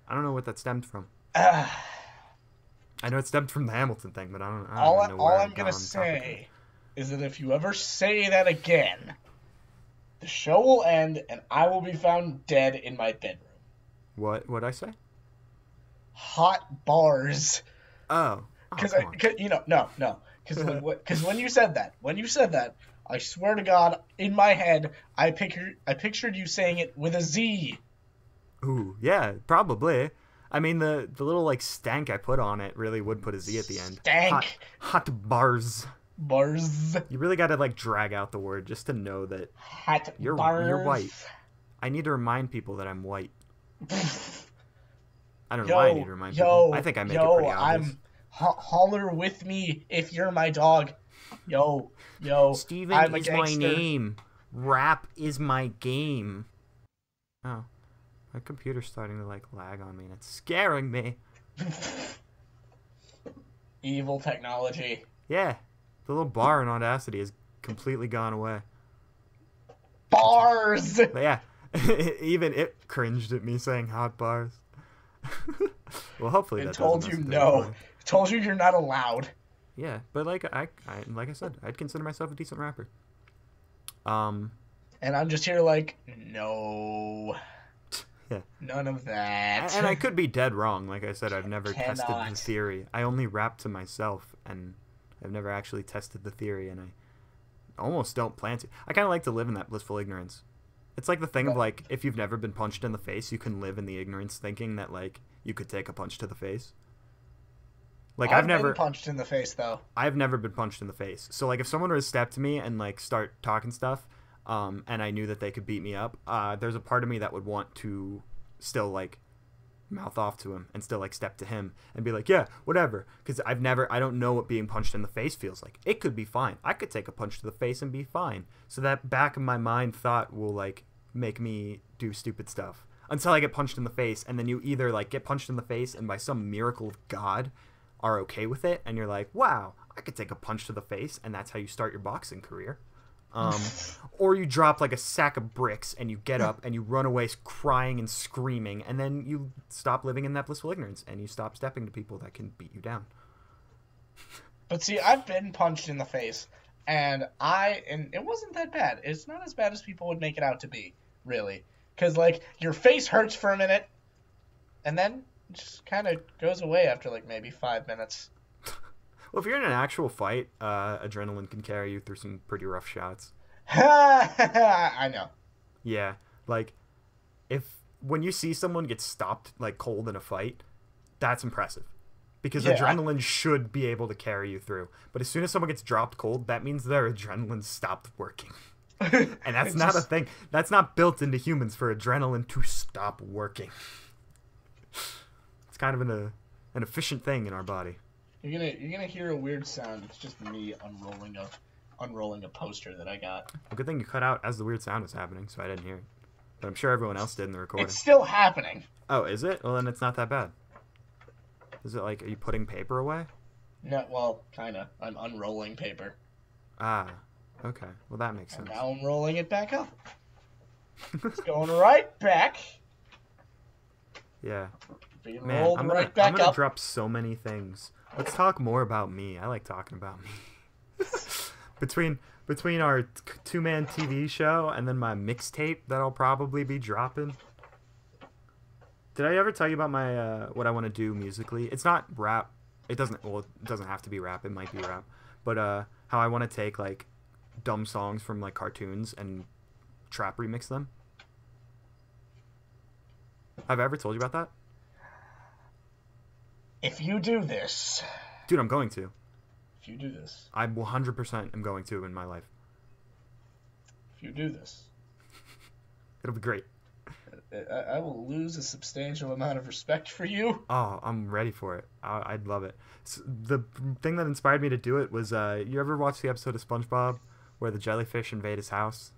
I don't know what that stemmed from. I know it stemmed from the Hamilton thing, but I don't know where all I'm gonna say is that if you ever say that again, the show will end, and I will be found dead in my bedroom. What'd I say? Hot bars. Oh. Because, no. Because when you said that, I swear to God, in my head, I pictured you saying it with a Z. Ooh, yeah, probably. I mean, the little, like, stank I put on it really would put a Z at the end. Stank. Hot bars. Bars. You really gotta like drag out the word just to know that hot bars. You're white. I need to remind people that I'm white. I don't know why I need to remind people. I think I make it pretty obvious. Holler with me if you're my dog. Steven I'm is my name. Rap is my game. Oh, my computer's starting to like lag on me, and it's scaring me. Evil technology. Yeah. The little bar in Audacity has completely gone away. Bars! But yeah, Even it cringed at me saying hot bars. Well, hopefully that told you no. It told you you're not allowed. Yeah, but like I said, I'd consider myself a decent rapper. And I'm just here like, no. Yeah. None of that. And I could be dead wrong. Like I said, I've never tested the theory. I only rap to myself, and I've never actually tested the theory, and I almost don't plan to. I kind of like to live in that blissful ignorance. It's like the thing of, like, if you've never been punched in the face, you can live in the ignorance thinking that, like, you could take a punch to the face. Like, I've never been punched in the face, though. I've never been punched in the face. So, like, if someone were to step to me and, like, start talking stuff, and I knew that they could beat me up, there's a part of me that would want to still, like, mouth off to him and still, like, step to him and be like, yeah, whatever. Because I don't know what being punched in the face feels like. It could be fine. I could take a punch to the face and be fine. So that back of my mind thought will, like, make me do stupid stuff until I get punched in the face. And then you either, like, get punched in the face and by some miracle of God are okay with it. And you're like, wow, I could take a punch to the face. And that's how you start your boxing career. Or you drop like a sack of bricks and you get up and you run away crying and screaming, and then you stop living in that blissful ignorance and you stop stepping to people that can beat you down. But see, I've been punched in the face, and it wasn't that bad. It's not as bad as people would make it out to be, really, because like your face hurts for a minute, and then it just kind of goes away after like maybe 5 minutes. Well, if you're in an actual fight, adrenaline can carry you through some pretty rough shots. I know. Yeah, like, when you see someone get stopped, like, cold in a fight, that's impressive. Because adrenaline should be able to carry you through. But as soon as someone gets dropped cold, that means their adrenaline stopped working. And that's not a thing. That's not built into humans for adrenaline to stop working. It's kind of an efficient thing in our body. You're gonna hear a weird sound. It's just me unrolling a poster that I got. Well, good thing you cut out as the weird sound was happening, so I didn't hear it. But I'm sure everyone else did in the recording. It's still happening. Oh, is it? Well, then it's not that bad. Is it like, are you putting paper away? No, well, kinda. I'm unrolling paper. Ah, okay. Well, that makes sense. And now I'm rolling it back up. It's going right back. Yeah. Being rolled right back up. I'm gonna drop so many things. Let's talk more about me. I like talking about me. Between our two-man TV show and then my mixtape that I'll probably be dropping. Did I ever tell you about my what I want to do musically? It's not rap. It doesn't have to be rap. It might be rap. But how I want to take like dumb songs from like cartoons and trap remix them. Have I ever told you about that? If you do this... Dude, I'm going to. If you do this... I 100% am going to in my life. If you do this... It'll be great. I will lose a substantial amount of respect for you. Oh, I'm ready for it. I'd love it. So the thing that inspired me to do it was... you ever watch the episode of SpongeBob where the jellyfish invade his house?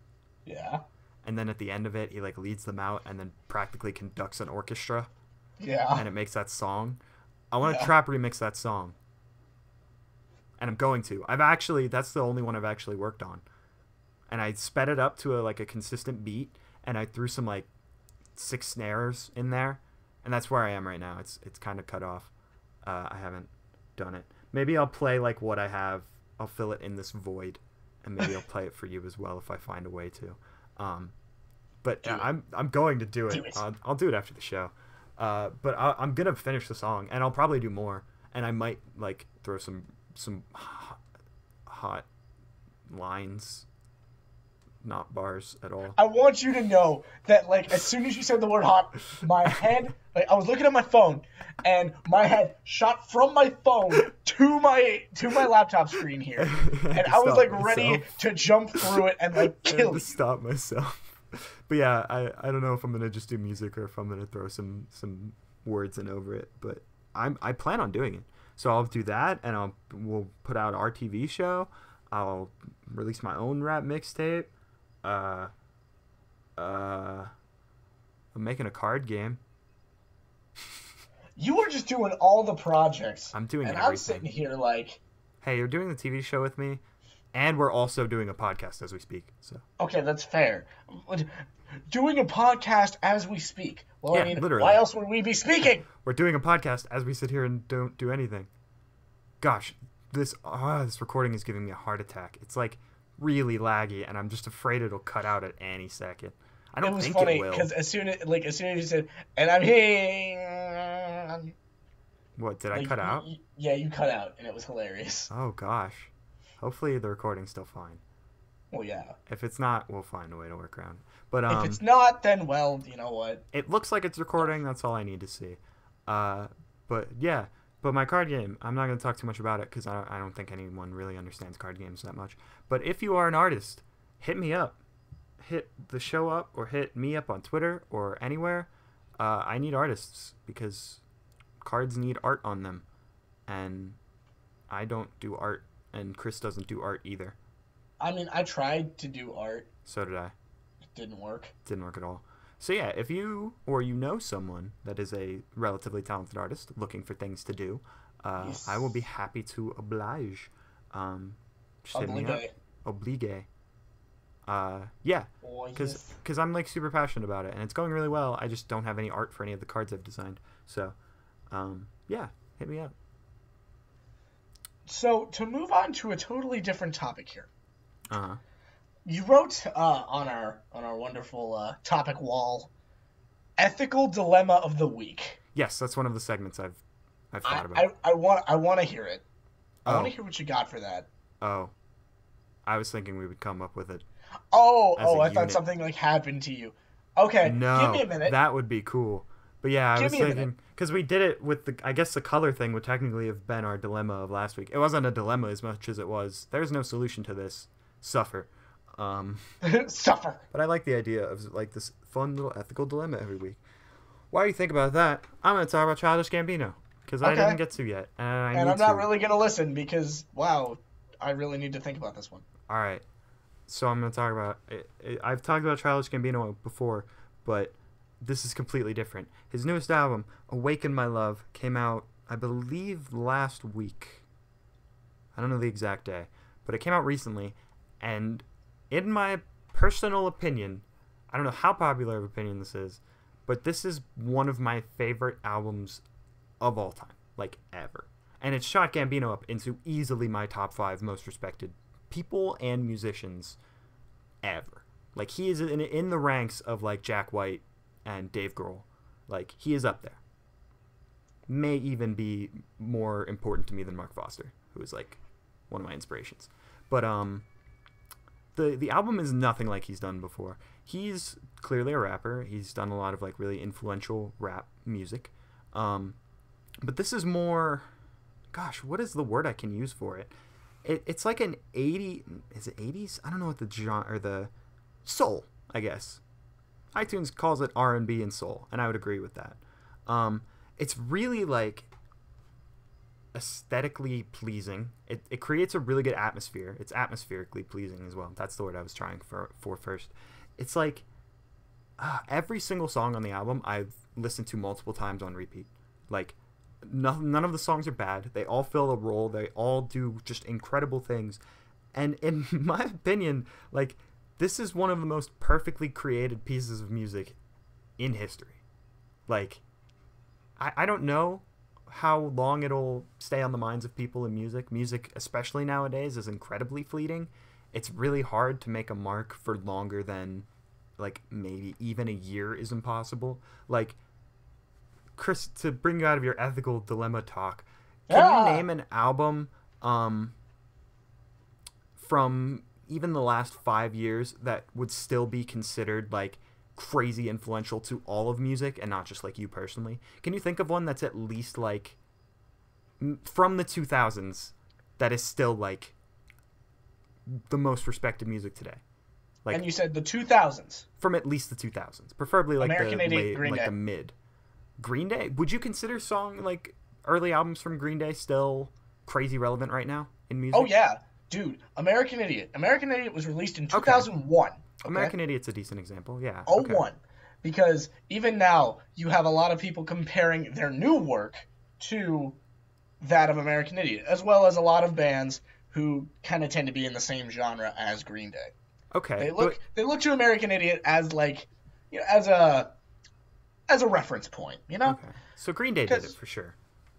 Yeah. And then at the end of it, he like leads them out and then practically conducts an orchestra. Yeah. And it makes that song... I want to trap remix that song. And I'm going to. That's the only one I've actually worked on. And I sped it up to a consistent beat, and I threw some like 6 snares in there, and that's where I am right now. It's kind of cut off. I haven't done it. Maybe I'll play like what I have. I'll fill it in this void, and maybe I'll play it for you as well if I find a way to. But I'm going to do it. I'll do it after the show. But I'm gonna finish the song, and I'll probably do more, and I might like throw some hot lines, not bars at all. I want you to know that like as soon as you said the word hot, my head I was looking at my phone, and my head shot from my phone to my laptop screen here, and I was like ready to jump through it and like kill you. Stop myself. But yeah, I don't know if I'm gonna just do music or if I'm gonna throw some words in over it, but I plan on doing it. So I'll do that, and we'll put out our TV show. I'll release my own rap mixtape. I'm making a card game. You are just doing all the projects. I'm doing everything. And I'm sitting here like, hey, you're doing the TV show with me. And we're also doing a podcast as we speak. So okay, that's fair. Doing a podcast as we speak. Well, yeah, I mean, literally. Why else would we be speaking? We're doing a podcast as we sit here and don't do anything. Gosh, this recording is giving me a heart attack. It's like really laggy, and I'm just afraid it'll cut out at any second. I don't think it will. It was funny because as soon as you said, and I'm here. What did I cut out? Yeah, you cut out, and it was hilarious. Oh gosh. Hopefully the recording's still fine. Well, yeah. If it's not, we'll find a way to work around. But if it's not, then well, you know what? It looks like it's recording. That's all I need to see. But yeah, but my card game. I'm not going to talk too much about it because I don't think anyone really understands card games that much. But if you are an artist, hit me up, hit the show up, or hit me up on Twitter or anywhere. I need artists because cards need art on them, and I don't do art. And Chris doesn't do art either. I mean, I tried to do art. So did I. It didn't work. Didn't work at all. So yeah, if you or you know someone that is a relatively talented artist looking for things to do, yes. I will be happy to oblige. Oblige. Yeah, because I'm like super passionate about it, and it's going really well. I just don't have any art for any of the cards I've designed. So yeah, hit me up. So, to move on to a totally different topic here, you wrote on our wonderful topic wall, Ethical Dilemma of the Week. Yes, that's one of the segments I've thought about. I want to hear it. I want to hear what you got for that. Oh. I was thinking we would come up with it. Oh, I thought something like happened to you. Okay, no, give me a minute. That would be cool. But yeah, I was thinking, because we did it with the, I guess the color thing would technically have been our dilemma of last week. It wasn't a dilemma as much as it was, there's no solution to this. Suffer. Suffer. But I like the idea of like this fun little ethical dilemma every week. While you think about that, I'm going to talk about Childish Gambino, because I didn't get to yet. And I'm not really going to listen, because, wow, I really need to think about this one. All right. So I'm going to talk about, I've talked about Childish Gambino before, but... This is completely different. His newest album, Awaken My Love, came out, I believe, last week. I don't know the exact day, but it came out recently, and in my personal opinion, I don't know how popular of opinion this is, but this is one of my favorite albums of all time, like ever. And it shot Gambino up into easily my top 5 most respected people and musicians ever. Like, he is in the ranks of, like, Jack White and Dave Grohl. Like, he is up there. May even be more important to me than Mark Foster, who is like one of my inspirations. But the album is nothing like he's done before. He's clearly a rapper. He's done a lot of like really influential rap music. But this is more, gosh, what is the word I can use for it? It's like an 80s, is it 80s? I don't know what the genre or the soul, I guess. iTunes calls it R&B and soul, and I would agree with that. It's really, like, aesthetically pleasing. It creates a really good atmosphere. It's atmospherically pleasing as well. That's the word I was trying for first. It's like every single song on the album I've listened to multiple times on repeat. Like, none of the songs are bad. They all fill a role. They all do just incredible things. And in my opinion, like... This is one of the most perfectly created pieces of music in history. Like, I don't know how long it'll stay on the minds of people in music. Music, especially nowadays, is incredibly fleeting. It's really hard to make a mark for longer than, like, maybe even a year is impossible. Like, Chris, to bring you out of your ethical dilemma talk, can you name an album from... even the last 5 years that would still be considered like crazy influential to all of music and not just like you personally? Can you think of one that's at least like from the 2000s that is still like the most respected music today? Like, and you said the 2000s. From at least the 2000s, preferably like American Idiot, Green Day. The mid. Green Day? Would you consider like early albums from Green Day still crazy relevant right now in music? Oh yeah. Dude, American Idiot. American Idiot was released in 2001. Okay. American Idiot's a decent example, yeah. Okay. 01. Because even now, you have a lot of people comparing their new work to that of American Idiot, as well as a lot of bands who kind of tend to be in the same genre as Green Day. Okay. They look to American Idiot as like, you know, as a reference point, you know? Okay. So Green Day did it for sure.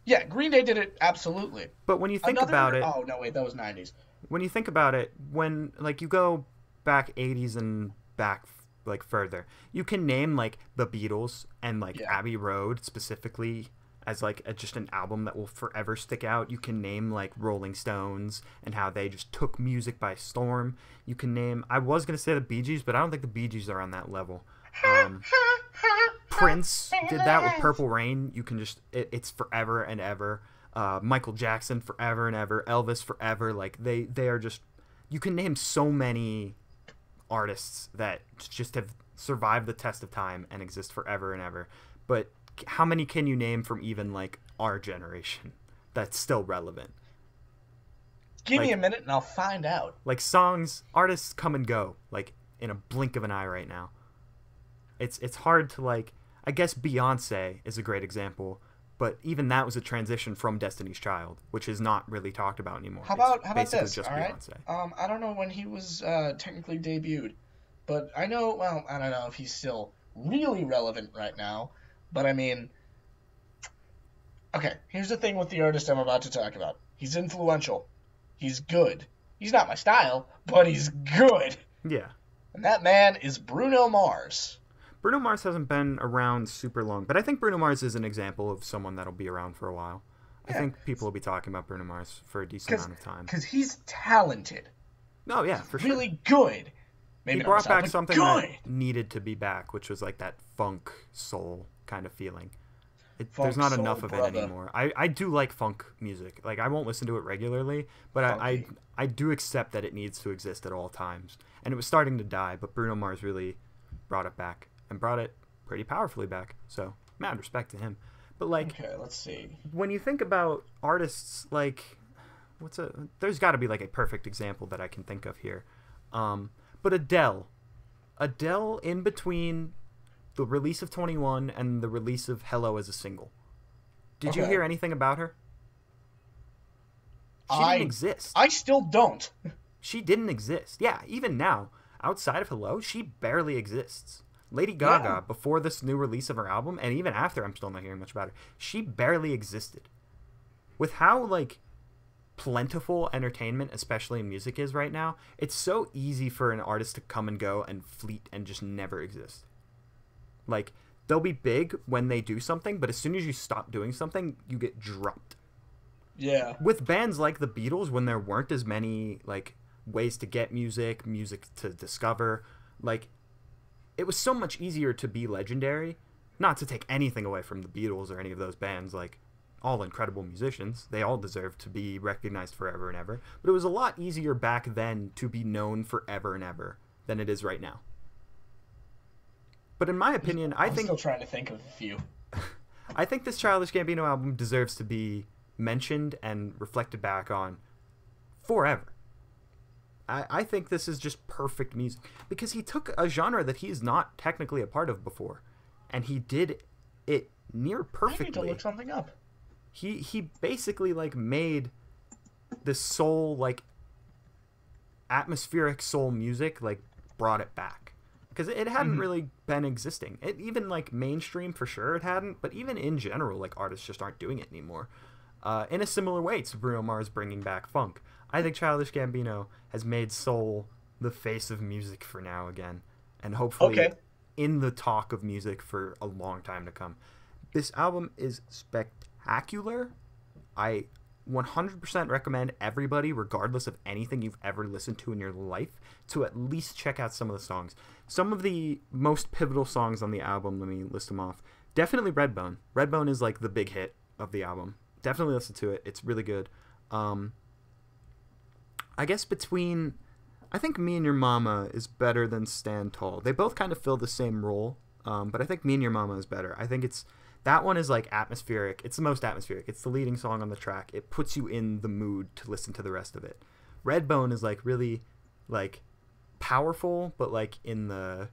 Yeah, Green Day did it absolutely. But when you think about it, oh no, wait, that was 90s. When you think about it, when like you go back 80s and back like further, you can name like the Beatles and like Abbey Road specifically as like just an album that will forever stick out. You can name like Rolling Stones and how they just took music by storm. You can name, I was gonna say the Bee Gees, but I don't think the Bee Gees are on that level. Prince did that with Purple Rain. You can just it's forever and ever. Michael Jackson forever and ever. Elvis forever. Like they are just, you can name so many artists that just have survived the test of time and exist forever and ever. But how many can you name from even like our generation that's still relevant? Give me a minute and I'll find out. Like songs, artists come and go like in a blink of an eye right now. It's hard to like, I guess Beyonce is a great example, but even that was a transition from Destiny's Child, which is not really talked about anymore. How about this? Just all right. I don't know when he was technically debuted, but I know, well, I don't know if he's still really relevant right now, but I mean, okay, here's the thing with the artist I'm about to talk about. He's influential. He's good. He's not my style, but he's good. Yeah. And that man is Bruno Mars. Bruno Mars hasn't been around super long, but I think Bruno Mars is an example of someone that'll be around for a while. Yeah. I think people will be talking about Bruno Mars for a decent amount of time. Because he's talented. Oh, yeah, for sure. Really good. Maybe he brought back something that needed to be back, which was like that funk soul kind of feeling. There's not enough of it anymore. I do like funk music. Like, I won't listen to it regularly, but I do accept that it needs to exist at all times. And it was starting to die, but Bruno Mars really brought it back. And brought it pretty powerfully back, so mad respect to him. But like, okay, let's see. When you think about artists, like, there's got to be like a perfect example that I can think of here. But Adele, in between the release of 21 and the release of Hello as a single, did you hear anything about her? She didn't exist. I still don't. She didn't exist. Yeah, even now, outside of Hello, she barely exists. Lady Gaga, before this new release of her album, and even after, I'm still not hearing much about her, she barely existed. With how, like, plentiful entertainment, especially music, is right now, it's so easy for an artist to come and go and fleet and just never exist. Like, they'll be big when they do something, but as soon as you stop doing something, you get dropped. Yeah. With bands like the Beatles, when there weren't as many, like, ways to get music to discover, like, it was so much easier to be legendary. Not to take anything away from the Beatles or any of those bands, like, all incredible musicians. They all deserve to be recognized forever and ever. But it was a lot easier back then to be known forever and ever than it is right now. But in my opinion, I'm still trying to think of a few. I think this Childish Gambino album deserves to be mentioned and reflected back on forever. I think this is just perfect music because he took a genre that he's not technically a part of before, and he did it near perfectly. I need to look something up. He basically like made this soul, like, atmospheric soul music, like, brought it back because it hadn't really been existing. It even like mainstream for sure it hadn't, but even in general, like, artists just aren't doing it anymore. In a similar way to Bruno Mars bringing back funk. I think Childish Gambino has made soul the face of music for now again, and hopefully in the talk of music for a long time to come. This album is spectacular. I 100% recommend everybody, regardless of anything you've ever listened to in your life, to at least check out some of the songs. Some of the most pivotal songs on the album, let me list them off. Definitely Redbone. Redbone is like the big hit of the album. Definitely listen to it. It's really good. I guess I think Me and Your Mama is better than Stand Tall. They both kind of fill the same role, but I think Me and Your Mama is better. I think that one is like atmospheric. It's the most atmospheric. It's the leading song on the track. It puts you in the mood to listen to the rest of it. Redbone is like really like powerful, but like in the,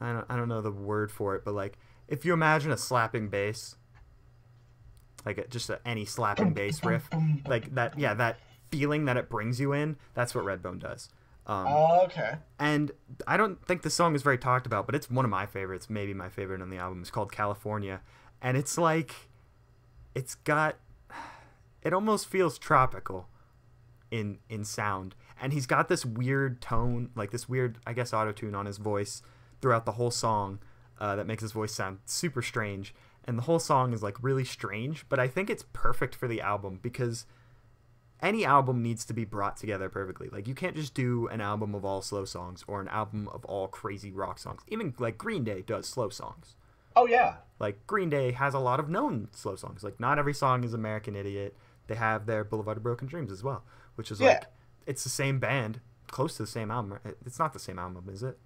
I don't know the word for it, but like if you imagine a slapping bass, like just any slapping bass riff, like that, yeah, that feeling that it brings you in, that's what Redbone does. Okay. And I don't think the song is very talked about, but it's one of my favorites, maybe my favorite on the album. It's called California, and it's like, it's got, it almost feels tropical in sound, and he's got this weird tone, like this weird, I guess, auto-tune on his voice throughout the whole song that makes his voice sound super strange, and the whole song is like really strange, but I think it's perfect for the album, because any album needs to be brought together perfectly. Like, you can't just do an album of all slow songs or an album of all crazy rock songs. Even, like, Green Day does slow songs. Oh, yeah. Like, Green Day has a lot of known slow songs. Like, not every song is American Idiot. They have their Boulevard of Broken Dreams as well, which is, like, it's the same band, close to the same album. It's not the same album, is it?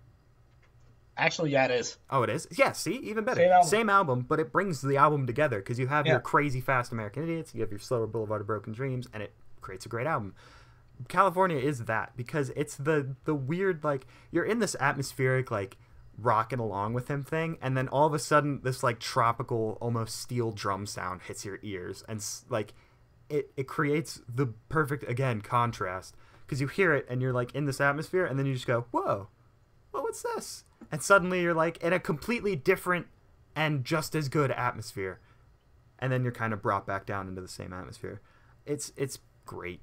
Actually, yeah, it is. Oh, it is? Yeah, see? Even better. Same album, but it brings the album together, because you have your crazy fast American Idiots, you have your slower Boulevard of Broken Dreams, and it creates a great album. California is that, because it's the weird, like, you're in this atmospheric, like, rocking along with him thing, and then all of a sudden this, like, tropical, almost steel drum sound hits your ears, and, like, it creates the perfect, again, contrast, because you hear it and you're, like, in this atmosphere, and then you just go, whoa, well, what's this? And suddenly you're, like, in a completely different and just as good atmosphere, and then you're kind of brought back down into the same atmosphere. It's great.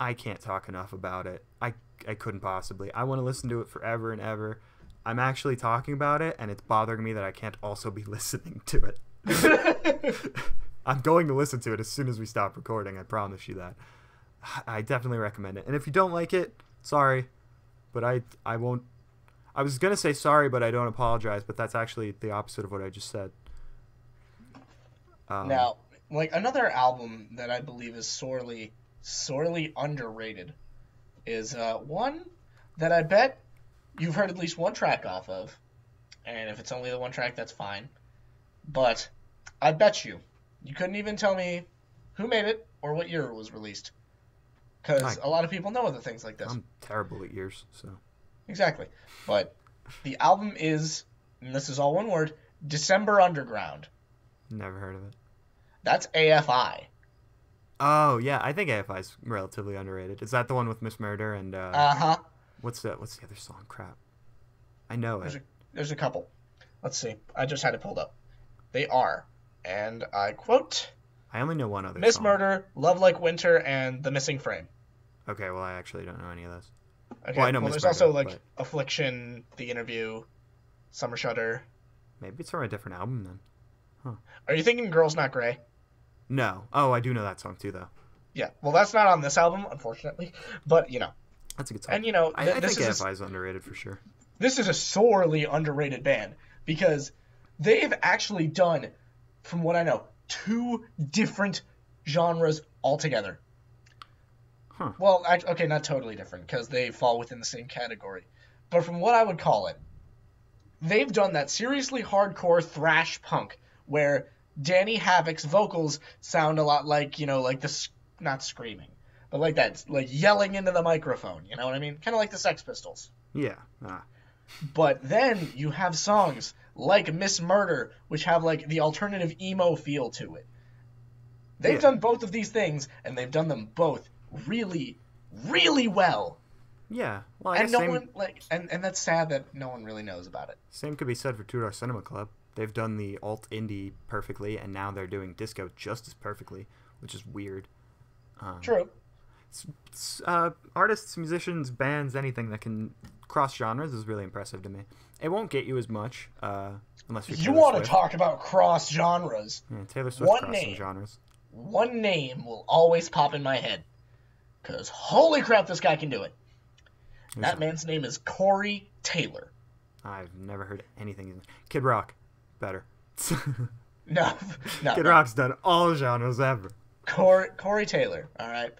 I can't talk enough about it. I couldn't possibly. I want to listen to it forever and ever. I'm actually talking about it, and it's bothering me that I can't also be listening to it. I'm going to listen to it as soon as we stop recording, I promise you that. I definitely recommend it. And if you don't like it, sorry, but I won't. I was going to say sorry, but I don't apologize, but that's actually the opposite of what I just said. Now, like, another album that I believe is sorely underrated is one that I bet you've heard at least one track off of, and if it's only the one track, that's fine, but I bet you couldn't even tell me who made it or what year it was released, because a lot of people know other things like this. I'm terrible at years, so exactly. But the album is, and this is all one word, December Underground. Never heard of it. That's AFI. Oh, yeah, I think AFI is relatively underrated. Is that the one with Miss Murder and... Uh-huh. What's the other song? Crap. I know it. There's a couple. Let's see. I just had it pulled up. They are. And I quote... I only know one other Miss Murder, Love Like Winter, and The Missing Frame. Okay, well, I actually don't know any of those. Okay, well, I know Miss Murder, also, like, but... Affliction, The Interview, Summer Shudder. Maybe it's from a different album, then. Huh. Are you thinking Girls Not Grey? No. Oh, I do know that song, too, though. Yeah. Well, that's not on this album, unfortunately. But, you know. That's a good song. And, you know, I think AFI is underrated for sure. This is a sorely underrated band, because they've actually done, from what I know, 2 different genres altogether. Huh. Well, okay, not totally different, because they fall within the same category. But from what I would call it, they've done that seriously hardcore thrash punk, where... Danny Havoc's vocals sound a lot like, you know, like this, not screaming, but like that, like yelling into the microphone, you know what I mean? Kind of like the Sex Pistols. Yeah. But then you have songs like Miss Murder, which have like the alternative emo feel to it. They've done both of these things, and they've done them both really, really well. Yeah. Well, and no one, and that's sad that no one really knows about it. Same could be said for Tudor Cinema Club. They've done the alt-indie perfectly, and now they're doing disco just as perfectly, which is weird. True. Artists, musicians, bands, anything that can cross genres is really impressive to me. It won't get you as much unless you're Taylor Swift. You want to talk about cross genres. Yeah, Taylor Swift crossing genres. One name will always pop in my head, because holy crap, this guy can do it. That man's name is Corey Taylor. I've never heard anything. Kid Rock. Better. No. Kid Rock's done all genres ever. Corey Taylor, all right?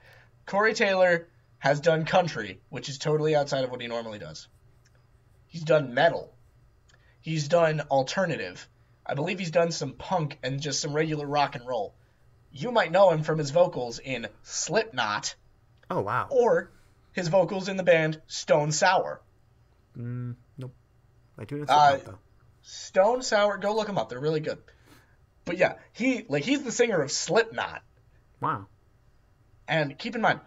Corey Taylor has done country, which is totally outside of what he normally does. He's done metal. He's done alternative. I believe he's done some punk and just some regular rock and roll. You might know him from his vocals in Slipknot. Oh, wow. Or his vocals in the band Stone Sour. Nope. I do not Slipknot, though. Stone Sour, go look them up. They're really good. But yeah, he's the singer of Slipknot. Wow. And keep in mind,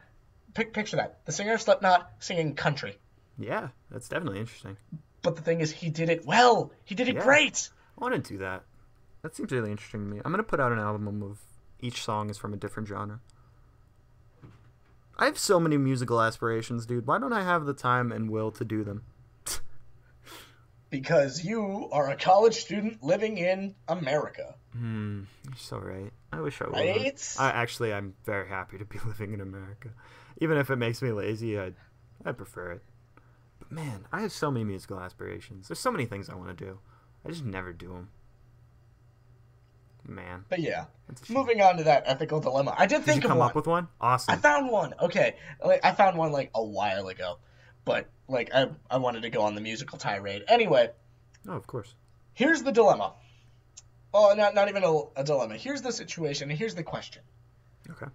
picture that. The singer of Slipknot singing country. Yeah, that's definitely interesting. But the thing is, he did it well. He did it great. I want to do that. That seems really interesting to me. I'm going to put out an album of each song is from a different genre. I have so many musical aspirations, dude. Why don't I have the time and will to do them? Because you are a college student living in America. You're so right. I wish I would. Right? I'm very happy to be living in America. Even if it makes me lazy, I prefer it. But man, I have so many musical aspirations. There's so many things I want to do. I just never do them. Man. But yeah, moving on to that ethical dilemma. I did think of one. Did you come up with one? Awesome. I found one. Okay. I found one like a while ago. But like I wanted to go on the musical tirade. Anyway. Oh, of course. Here's the dilemma. Oh, not even a dilemma. Here's the situation and here's the question. Okay.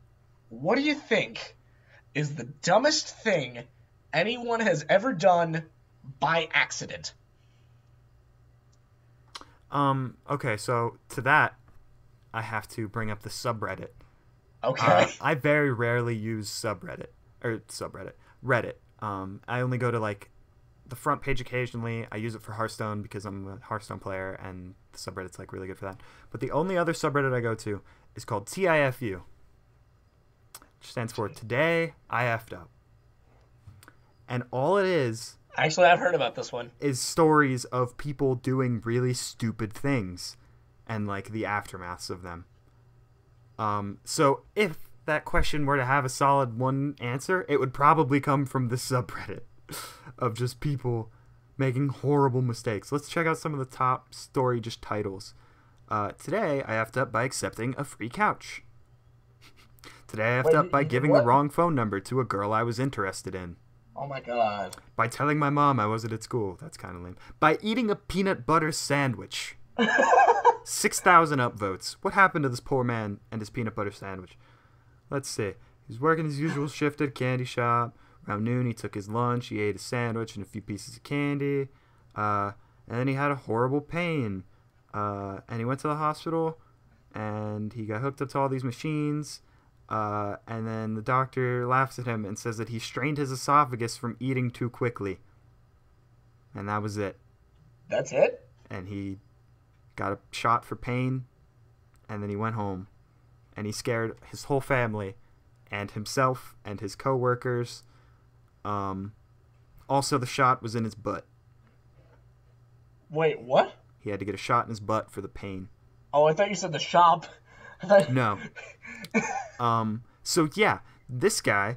What do you think is the dumbest thing anyone has ever done by accident? Okay, so to that, I have to bring up the subreddit. Okay. I very rarely use Reddit. I only go to, like, the front page occasionally. I use it for Hearthstone because I'm a Hearthstone player, and the subreddit's, like, really good for that. But the only other subreddit I go to is called TIFU, which stands for Today I F'd Up. And all it is... Actually, I've heard about this one. ...is stories of people doing really stupid things and, like, the aftermaths of them. So if that question were to have a solid one answer, it would probably come from the subreddit of just people making horrible mistakes. Let's check out some of the top story just titles. Today, I effed up by accepting a free couch. Today, I effed up by giving the wrong phone number to a girl I was interested in. Oh my god. By telling my mom I wasn't at school. That's kind of lame. By eating a peanut butter sandwich. 6,000 upvotes. What happened to this poor man and his peanut butter sandwich? Let's see. He was working his usual shift at a candy shop. Around noon, he took his lunch. He ate a sandwich and a few pieces of candy. And then he had a horrible pain. And he went to the hospital. And he got hooked up to all these machines. And then the doctor laughs at him and says that he strained his esophagus from eating too quickly. And that was it. That's it? And he got a shot for pain, and then he went home. And he scared his whole family and himself and his co-workers. Also, the shot was in his butt. Wait, what? He had to get a shot in his butt for the pain. Oh, I thought you said the shop. No. So, yeah, this guy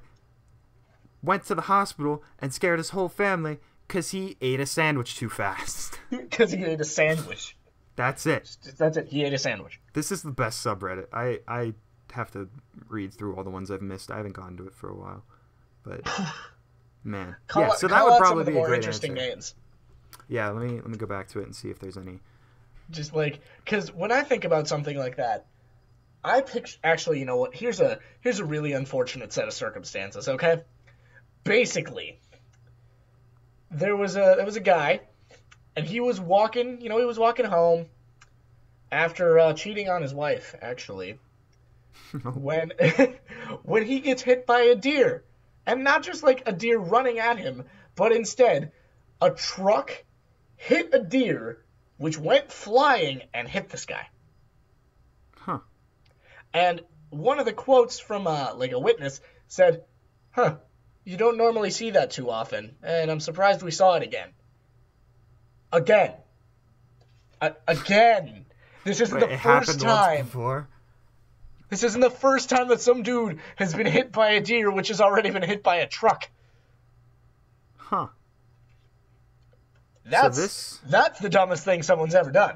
went to the hospital and scared his whole family because he ate a sandwich too fast. Because he ate a sandwich. That's it. That's it. He ate a sandwich. This is the best subreddit. I have to read through all the ones I've missed. I haven't gone to it for a while. But, man. Yeah, so that would probably be a great answer. Names. Yeah, let me go back to it and see if there's any. Just like, because when I think about something like that, I picture, actually, you know what? Here's a really unfortunate set of circumstances, okay? Basically, there was a guy... And he was walking, home after cheating on his wife, actually, when he gets hit by a deer. And not just like a deer running at him, but instead a truck hit a deer, which went flying and hit this guy. Huh. And one of the quotes from like a witness said, huh, you don't normally see that too often, and I'm surprised we saw it again. Again. This isn't the first time. This isn't the first time that some dude has been hit by a deer, which has already been hit by a truck. Huh. That's the dumbest thing someone's ever done.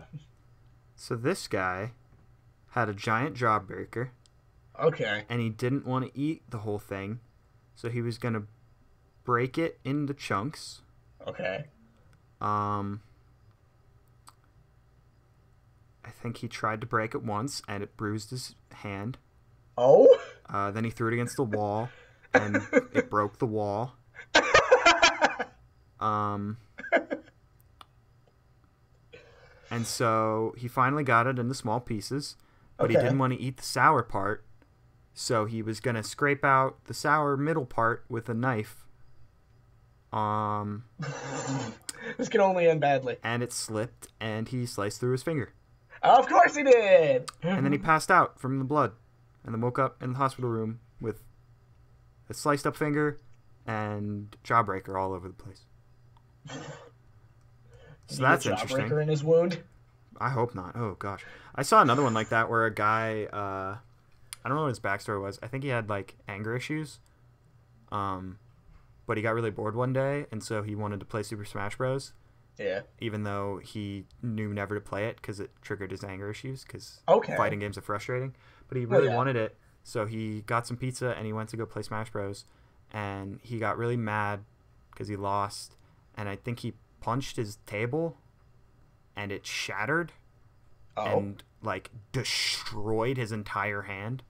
So this guy had a giant jawbreaker. Okay. And he didn't want to eat the whole thing, so he was gonna break it into chunks. Okay. I think he tried to break it once, and it bruised his hand. Oh? Then he threw it against the wall, and it broke the wall. And so he finally got it into small pieces, but he didn't want to eat the sour part, So he was going to scrape out the sour middle part with a knife. This can only end badly. And it slipped, and he sliced through his finger. Of course he did! And then he passed out from the blood, and then woke up in the hospital room with a sliced up finger and Jawbreaker all over the place. So that's interesting. Jawbreaker in his wound? I hope not. Oh, gosh. I saw another one like that where a guy... I don't know what his backstory was. I think he had, like, anger issues. But he got really bored one day, and so he wanted to play Super Smash Bros. Yeah. Even though he knew never to play it because it triggered his anger issues because fighting games are frustrating. But he really wanted it, so he got some pizza, and he went to go play Smash Bros. And he got really mad because he lost, and I think he punched his table, and it shattered. Oh. And, like, destroyed his entire hand.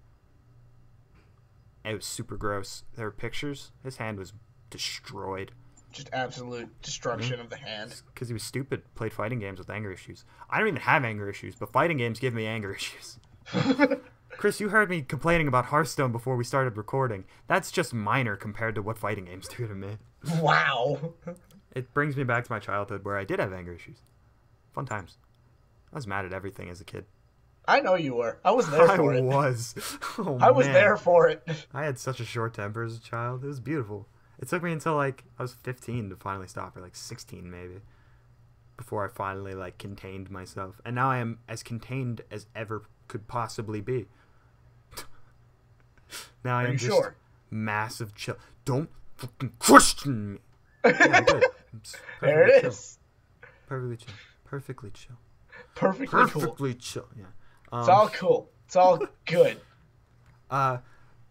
It was super gross. There were pictures. His hand was destroyed. Just absolute destruction of the hand. Because he was stupid. Played fighting games with anger issues. I don't even have anger issues, but fighting games give me anger issues. Chris, you heard me complaining about Hearthstone before we started recording. That's just minor compared to what fighting games do to me. Wow. It brings me back to my childhood where I did have anger issues. Fun times. I was mad at everything as a kid. I know you were. I was there for it. I was. Oh, I was there for it. I had such a short temper as a child. It was beautiful. It took me until, like, I was 15 to finally stop, or, like, 16 maybe, before I finally, like, contained myself. And now I am as contained as ever could possibly be. Now I am just massive chill. Don't fucking question me. Yeah, there it is. Perfectly chill. Perfectly chill. Perfectly chill. Yeah. It's all cool. It's all good. I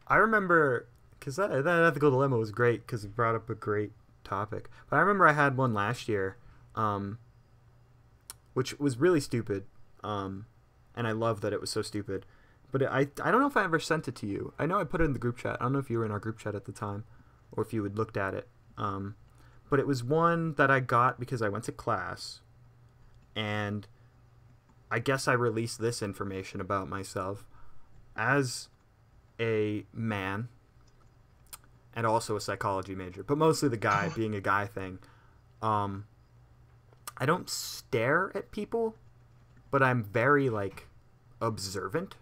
remember, because that ethical dilemma was great because it brought up a great topic. But I remember I had one last year, which was really stupid, and I love that it was so stupid. But I don't know if I ever sent it to you. I know I put it in the group chat. I don't know if you were in our group chat at the time or if you had looked at it. But it was one that I got because I went to class, and I guess I released this information about myself as a man and also a psychology major, but mostly the guy being a guy thing. I don't stare at people, but I'm very, like, observant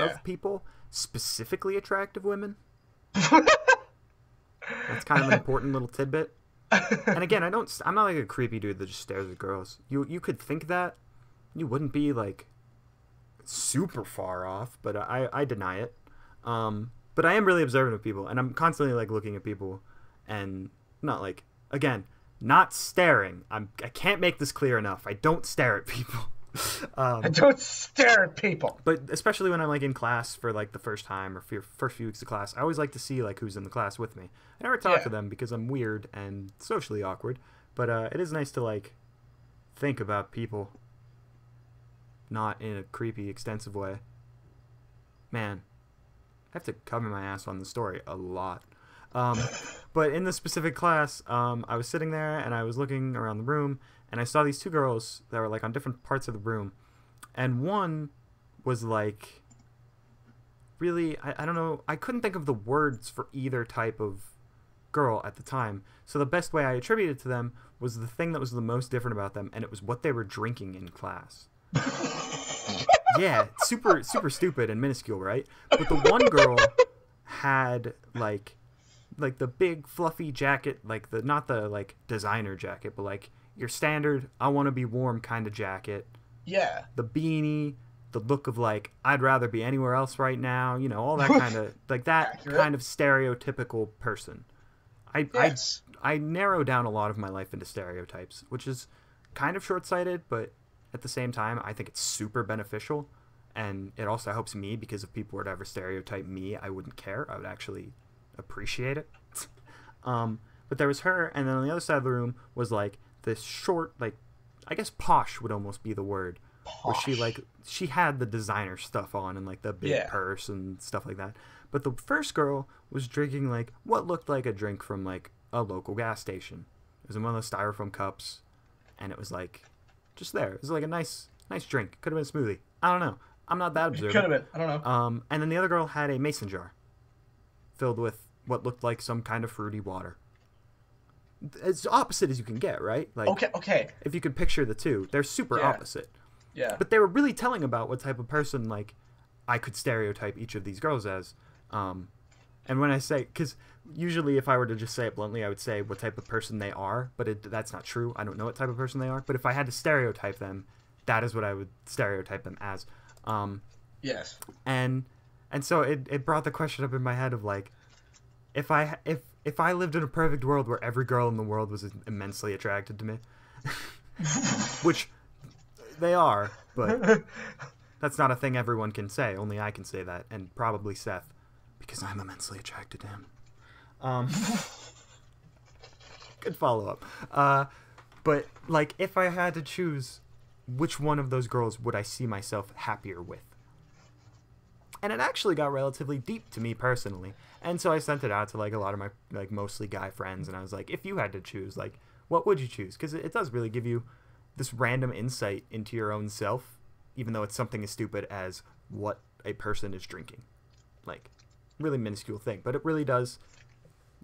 of people, specifically attractive women. That's kind of an important little tidbit. And again, I'm not like a creepy dude that just stares at girls. You could think that. You wouldn't be, like, super far off, but I deny it. But I am really observant of people, and I'm constantly, like, looking at people and not, like, again, not staring. I can't make this clear enough. I don't stare at people. I don't stare at people. But especially when I'm, like, in class for, like, the first time or first few weeks of class, I always like to see, like, who's in the class with me. I never talk to them because I'm weird and socially awkward, but it is nice to, like, think about people. Not in a creepy, extensive way. Man, I have to cover my ass on the story a lot. But in this specific class, I was sitting there and I was looking around the room, and I saw these two girls that were, like, on different parts of the room. And one was, like, really, I don't know, I couldn't think of the words for either type of girl at the time. So the best way I attributed to them was the thing that was the most different about them, and it was what they were drinking in class. Yeah, super, super stupid and minuscule, right? But the one girl had, like the big fluffy jacket, like the not the, like, designer jacket, but, like, your standard I want to be warm kind of jacket. Yeah. The beanie, the look of, like, I'd rather be anywhere else right now, you know, all that kind of, like, that kind of stereotypical person. I narrow down a lot of my life into stereotypes, which is kind of short-sighted, but at the same time, I think it's super beneficial, and it also helps me because if people were to ever stereotype me, I wouldn't care. I would actually appreciate it. But there was her, and then on the other side of the room was, like, this short, like, I guess posh would almost be the word. Posh. Where she, like, she had the designer stuff on and, like, the big purse and stuff like that. But the first girl was drinking, like, what looked like a drink from, like, a local gas station. It was in one of those styrofoam cups, and it was, like, just there. It was, like, a nice drink. Could have been a smoothie. I don't know. I'm not that observant. It could have been. I don't know. And then the other girl had a mason jar filled with what looked like some kind of fruity water. As opposite as you can get, right? Like, okay. If you could picture the two, they're super opposite. Yeah. But they were really telling about what type of person, like, I could stereotype each of these girls as. And when I say, because usually if I were to just say it bluntly, I would say what type of person they are, but that's not true. I don't know what type of person they are. But if I had to stereotype them, that is what I would stereotype them as. Yes. And so it brought the question up in my head of, like, if I lived in a perfect world where every girl in the world was immensely attracted to me, which they are, but that's not a thing everyone can say. Only I can say that, and probably Seth, because I'm immensely attracted to him. Good follow-up. But, like, if I had to choose, which one of those girls would I see myself happier with? And it actually got relatively deep to me personally. And so I sent it out to, like, a lot of my, like, mostly guy friends. And I was like, if you had to choose, like, what would you choose? Because it does really give you this random insight into your own self, even though it's something as stupid as what a person is drinking. Like, really minuscule thing. But it really does,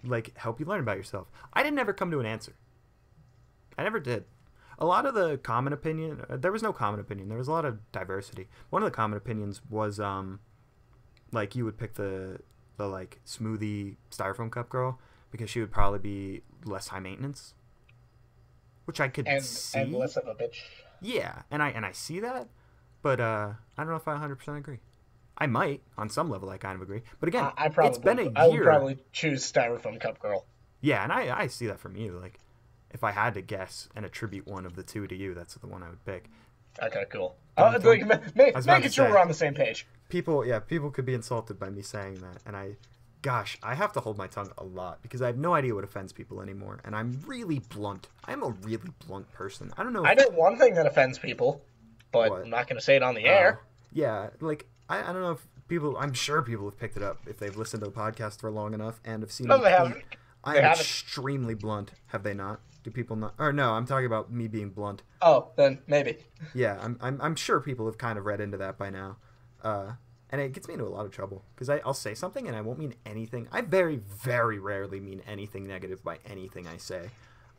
like, help you learn about yourself. I didn't ever come to an answer. I never did. A lot of the common opinion, there was no common opinion. There was a lot of diversity. One of the common opinions was, like, you would pick the like, smoothie styrofoam cup girl because she would probably be less high maintenance, which I could see. And less of a bitch. Yeah, and I see that, but I don't know if I 100% agree. I might, on some level, I kind of agree. But again, it's been a year. I would probably choose styrofoam cup girl. Yeah, and I see that from you. Like, if I had to guess and attribute one of the two to you, that's the one I would pick. Okay, cool. Making sure we're on the same page. People could be insulted by me saying that, and I have to hold my tongue a lot because I have no idea what offends people anymore, and I'm really blunt. I'm a really blunt person. I don't know. I know one thing that offends people, but what? I'm not going to say it on the air. Yeah, like I don't know if people. I'm sure people have picked it up if they've listened to the podcast for long enough and have seen. No, they haven't. I am extremely blunt. Have they not? Do people not? Or no, I'm talking about me being blunt. Oh, then maybe. Yeah, I'm sure people have kind of read into that by now, and it gets me into a lot of trouble because I'll say something and I won't mean anything. I very, very rarely mean anything negative by anything I say,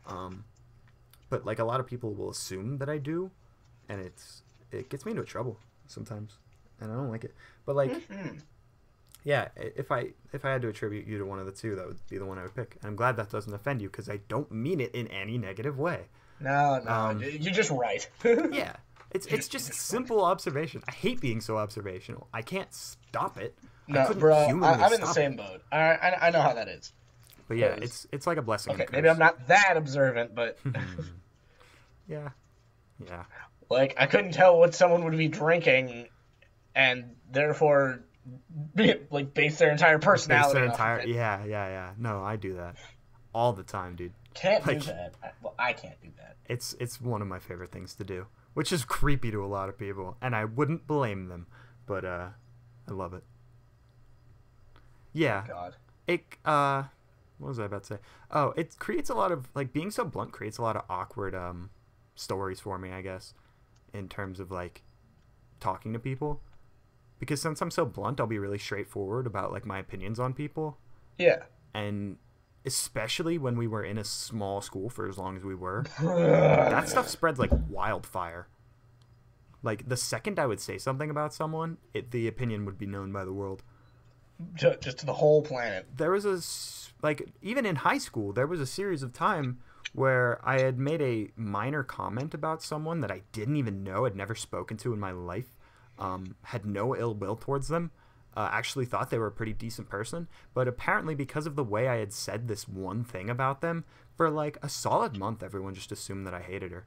but like a lot of people will assume that I do, and it gets me into trouble sometimes, and I don't like it. But like, yeah, if I had to attribute you to one of the two, that would be the one I would pick. And I'm glad that doesn't offend you because I don't mean it in any negative way. No, you're just right. Yeah, it's just simple observation. I hate being so observational. I can't stop it. No, bro, I'm in the same boat. I know how that is. But yeah, it's like a blessing. Okay, maybe I'm not that observant, but yeah. Like I couldn't tell what someone would be drinking, and therefore. Like base their entire personality. Yeah. No, I do that all the time, dude. Can't like, do that. Well, I can't do that. It's one of my favorite things to do, which is creepy to a lot of people, and I wouldn't blame them, but I love it. Yeah. God. What was I about to say? Oh, it creates a lot of like being so blunt creates a lot of awkward stories for me, I guess, in terms of like talking to people. Because since I'm so blunt, I'll be really straightforward about, like, my opinions on people. Yeah. And especially when we were in a small school for as long as we were, that stuff spreads like wildfire. Like, the second I would say something about someone, the opinion would be known by the world. Just to the whole planet. There was like, even in high school, there was a series of time where I had made a minor comment about someone that I didn't even know, had never spoken to in my life. Had no ill will towards them, actually thought they were a pretty decent person, but apparently because of the way I had said this one thing about them, for like a solid month everyone just assumed that I hated her.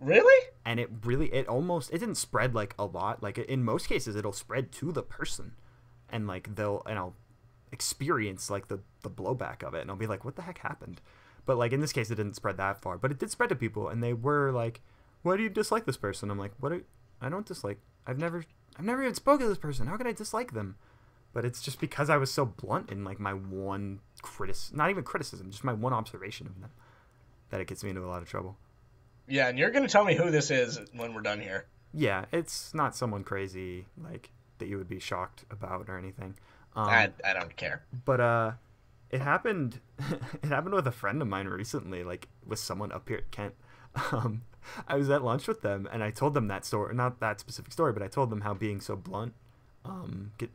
Really? And it didn't spread like a lot. Like in most cases it'll spread to the person and like I'll experience like the blowback of it and I'll be like, what the heck happened? But like in this case it didn't spread that far, but it did spread to people and they were like, why do you dislike this person? I'm like, I don't dislike. I've never even spoken to this person. How could I dislike them? But it's just because I was so blunt in like my one just my one observation of them, that it gets me into a lot of trouble. Yeah, and you're gonna tell me who this is when we're done here. yeah, it's not someone crazy like that you would be shocked about or anything. I don't care. But it happened. It happened with a friend of mine recently, like with someone up here at Kent. I was at lunch with them, and I told them that story, not that specific story, but I told them how being so blunt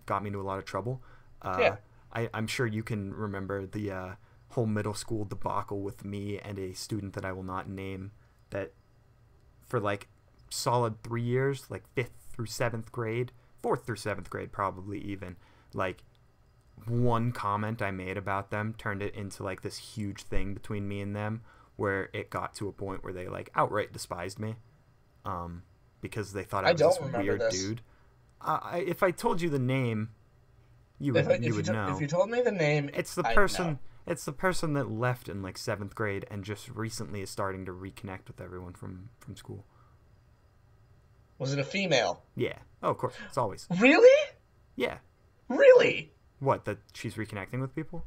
got me into a lot of trouble. Yeah. I'm sure you can remember the whole middle school debacle with me and a student that I will not name, that for like solid 3 years, like 5th through 7th grade, 4th through 7th grade probably even, like one comment I made about them turned it into like this huge thing between me and them, where it got to a point where they like outright despised me, because they thought I was this weird dude. If I told you the name, you would know. If you told me the name, it's the person. It's the person that left in like 7th grade and just recently is starting to reconnect with everyone from school. Was it a female? Yeah. Oh, of course. It's always. Really? Yeah. Really? What? That she's reconnecting with people?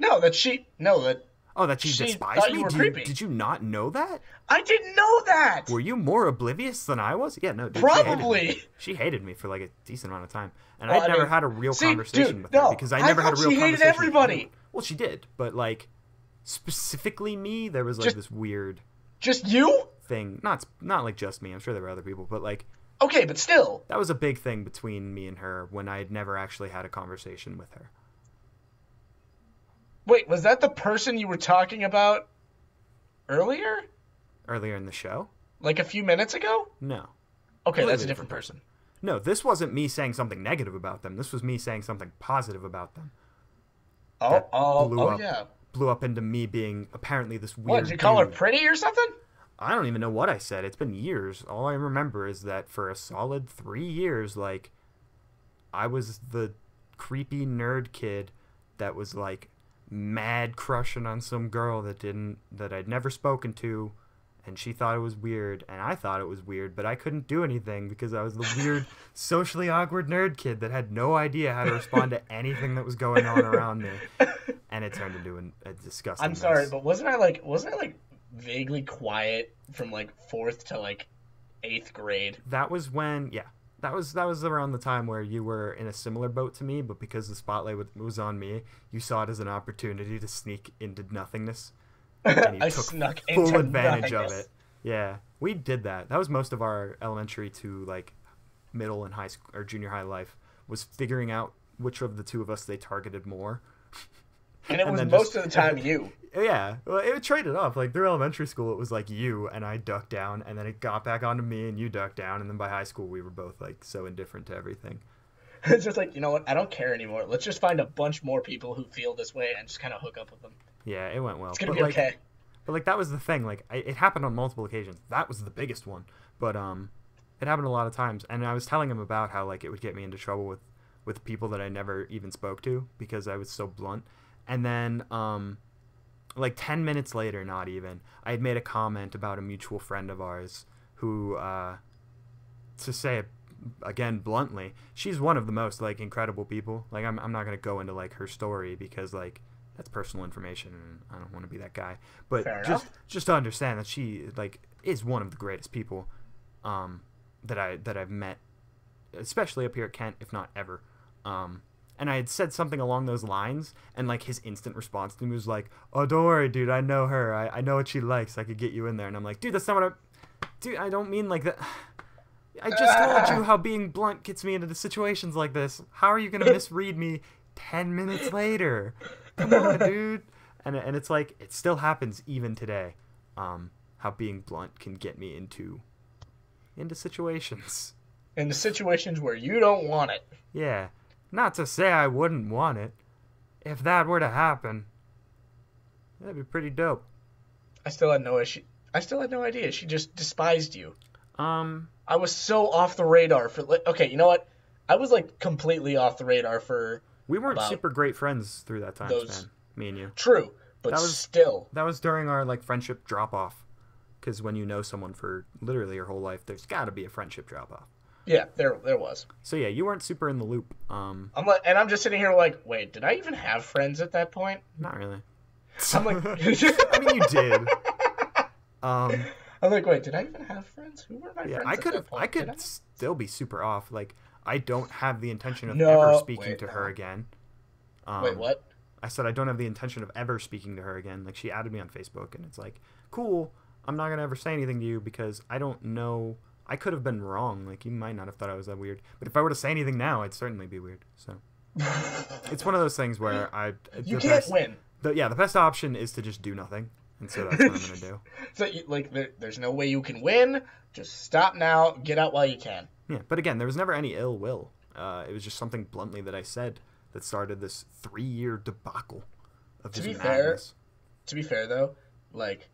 No, that she. No, that. Oh, that she despised me? Did you not know that? I didn't know that! Were you more oblivious than I was? Yeah, no, dude. Probably! She hated me for like a decent amount of time. And well, I never had a real conversation with her, because I never had a real conversation. She hated everybody! Well, she did, but like, specifically me, there was like this weird... Just you? Thing. Not like just me, I'm sure there were other people, but like... Okay, but still! That was a big thing between me and her when I had never actually had a conversation with her. Wait, was that the person you were talking about earlier? Earlier in the show? Like a few minutes ago? No. Okay, that's a different person. No, this wasn't me saying something negative about them. This was me saying something positive about them. Oh, yeah. Blew up into me being apparently this weird. What, did you call her pretty or something? I don't even know what I said. It's been years. All I remember is that for a solid 3 years, like, I was the creepy nerd kid that was like... mad crushing on some girl that I'd never spoken to, and she thought it was weird and I thought it was weird, but I couldn't do anything because I was the weird socially awkward nerd kid that had no idea how to respond to anything that was going on around me, and it turned into a disgusting mess. Sorry, but wasn't I like vaguely quiet from like 4th to like 8th grade? That was when, yeah, that was around the time where you were in a similar boat to me, but because the spotlight was on me, you saw it as an opportunity to sneak into nothingness. And you snuck full advantage of it. Yeah, we did that. That was most of our elementary to like middle and high school or junior high life, was figuring out which of the two of us they targeted more. And it was most of the time you. Yeah, well, it traded off. Like through elementary school, it was like you and I ducked down, and then it got back onto me and you ducked down, and then by high school, we were both like so indifferent to everything. It's just like, you know what? I don't care anymore. Let's just find a bunch more people who feel this way and just kind of hook up with them. Yeah, it went well. It's gonna be okay. But like that was the thing. Like it happened on multiple occasions. That was the biggest one. But it happened a lot of times, and I was telling him about how like it would get me into trouble with people that I never even spoke to because I was so blunt. And then, like 10 minutes later, not even, I had made a comment about a mutual friend of ours who, to say it again bluntly, she's one of the most like incredible people. Like I'm not gonna go into like her story because like that's personal information and I don't want to be that guy. But just to understand that she like is one of the greatest people that I've met, especially up here at Kent, if not ever. And I had said something along those lines, and, like, his instant response to me was like, oh, don't worry, dude, I know her. I know what she likes. I could get you in there. And I'm like, dude, that's not what I... Dude, I don't mean like that. I just told you how being blunt gets me into situations like this. How are you going to misread me 10 minutes later? Come on, dude. And it's like, it still happens even today, how being blunt can get me into situations. Into situations where you don't want it. Yeah. Not to say I wouldn't want it. If that were to happen, that'd be pretty dope. I still had no idea. She just despised you. I was so off the radar for. Okay, you know what? I was like completely off the radar for. We weren't super great friends through that time span. Me and you. True, but still. That was during our like friendship drop off. Because when you know someone for literally your whole life, there's got to be a friendship drop off. Yeah, there was. So yeah, you weren't super in the loop. I'm like, and I'm just sitting here like, wait, did I even have friends at that point? Not really. I'm like, I mean, you did. I'm like, wait, did I even have friends? Who were my friends? Yeah, I could still be super off. Like, I don't have the intention of ever speaking to her again. Wait, what? I said I don't have the intention of ever speaking to her again. Like, she added me on Facebook, and it's like, cool, I'm not going to ever say anything to you because I don't know. I could have been wrong. Like, you might not have thought I was that weird. But if I were to say anything now, I'd certainly be weird. So it's one of those things where you can't win. The best option is to just do nothing. And so that's what I'm going to do. So, there's no way you can win. Just stop now. Get out while you can. Yeah, but again, there was never any ill will. It was just something bluntly that I said that started this 3-year debacle of this madness. To be fair, though, like,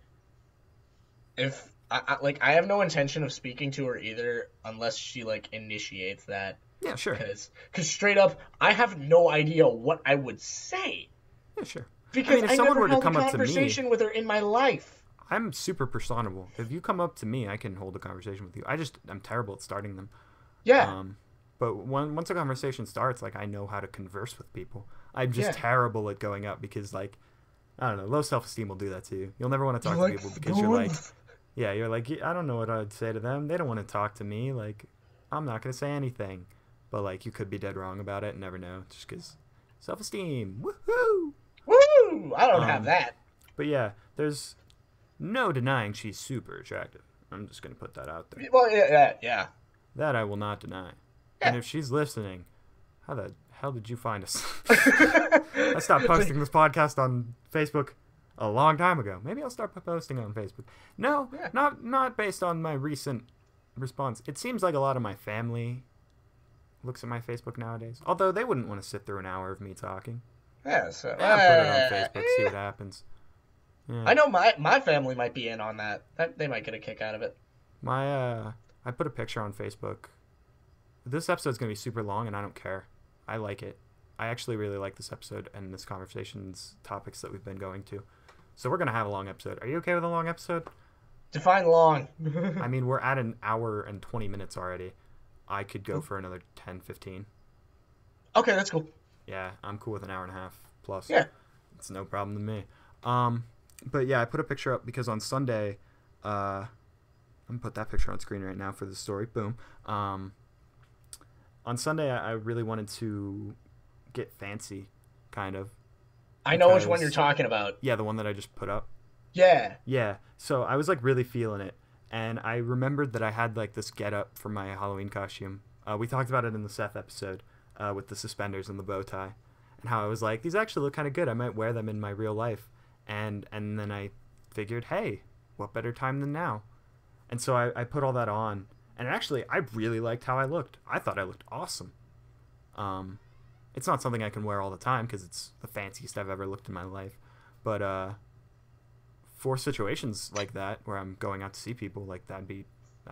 if I have no intention of speaking to her either unless she, like, initiates that. Yeah, sure. Because straight up, I have no idea what I would say. Yeah, sure. Because I mean, if someone were to come up to me, I never held a conversation with her in my life. I'm super personable. If you come up to me, I can hold a conversation with you. I'm terrible at starting them. Yeah. But once a conversation starts, like, I know how to converse with people. I'm just terrible at going up because, like, I don't know, low self-esteem will do that to you. You'll never want to talk to people because you're like, I don't know what I'd say to them. They don't want to talk to me. Like, I'm not going to say anything. But, like, you could be dead wrong about it. Never know. Just because self-esteem. Woohoo! Woo! I don't have that. But yeah, there's no denying she's super attractive. I'm just going to put that out there. Well, yeah. That I will not deny. Yeah. And if she's listening, how the hell did you find us? I stopped posting this podcast on Facebook a long time ago. Maybe I'll start posting on Facebook. No, not based on my recent response. It seems like a lot of my family looks at my Facebook nowadays. Although they wouldn't want to sit through an hour of me talking. Yeah, so I'll put it on Facebook, see what happens. Yeah. I know my family might be in on that. They might get a kick out of it. I put a picture on Facebook. This episode's going to be super long, and I don't care. I like it. I actually really like this episode and this conversation's topics that we've been going to. So we're going to have a long episode. Are you okay with a long episode? Define long. I mean, we're at an hour and 20 minutes already. I could go for another 10, 15. Okay, that's cool. Yeah, I'm cool with an hour and a half plus. Yeah. It's no problem to me. But yeah, I put a picture up because on Sunday, I'm going to put that picture on screen right now for the story. Boom. On Sunday, I really wanted to get fancy, kind of. I know which one you're talking about. Yeah, the one that I just put up. Yeah. Yeah. So I was, like, really feeling it. And I remembered that I had, like, this getup for my Halloween costume. We talked about it in the Seth episode. With the suspenders and the bow tie, and how I was like, these actually look kind of good. I might wear them in my real life, and then I figured, hey, what better time than now? And so I put all that on, and actually I really liked how I looked. I thought I looked awesome. It's not something I can wear all the time because it's the fanciest I've ever looked in my life, but for situations like that where I'm going out to see people, like that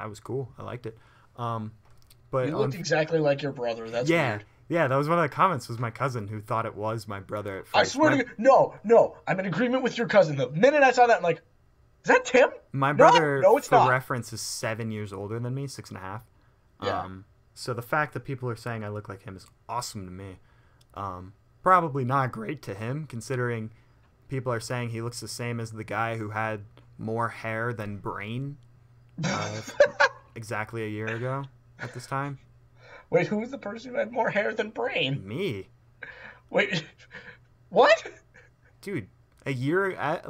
was cool. I liked it. But you looked exactly like your brother. That's weird. Yeah, that was one of the comments, was my cousin who thought it was my brother at first. I swear to you, no, I'm in agreement with your cousin. The minute I saw that, I'm like, is that Tim? My brother, for reference, is 7 years older than me, 6.5. Yeah. So the fact that people are saying I look like him is awesome to me. Probably not great to him, considering people are saying he looks the same as the guy who had more hair than brain exactly a year ago. At this time. Wait, who was the person who had more hair than brain? Me. Wait, what? Dude, I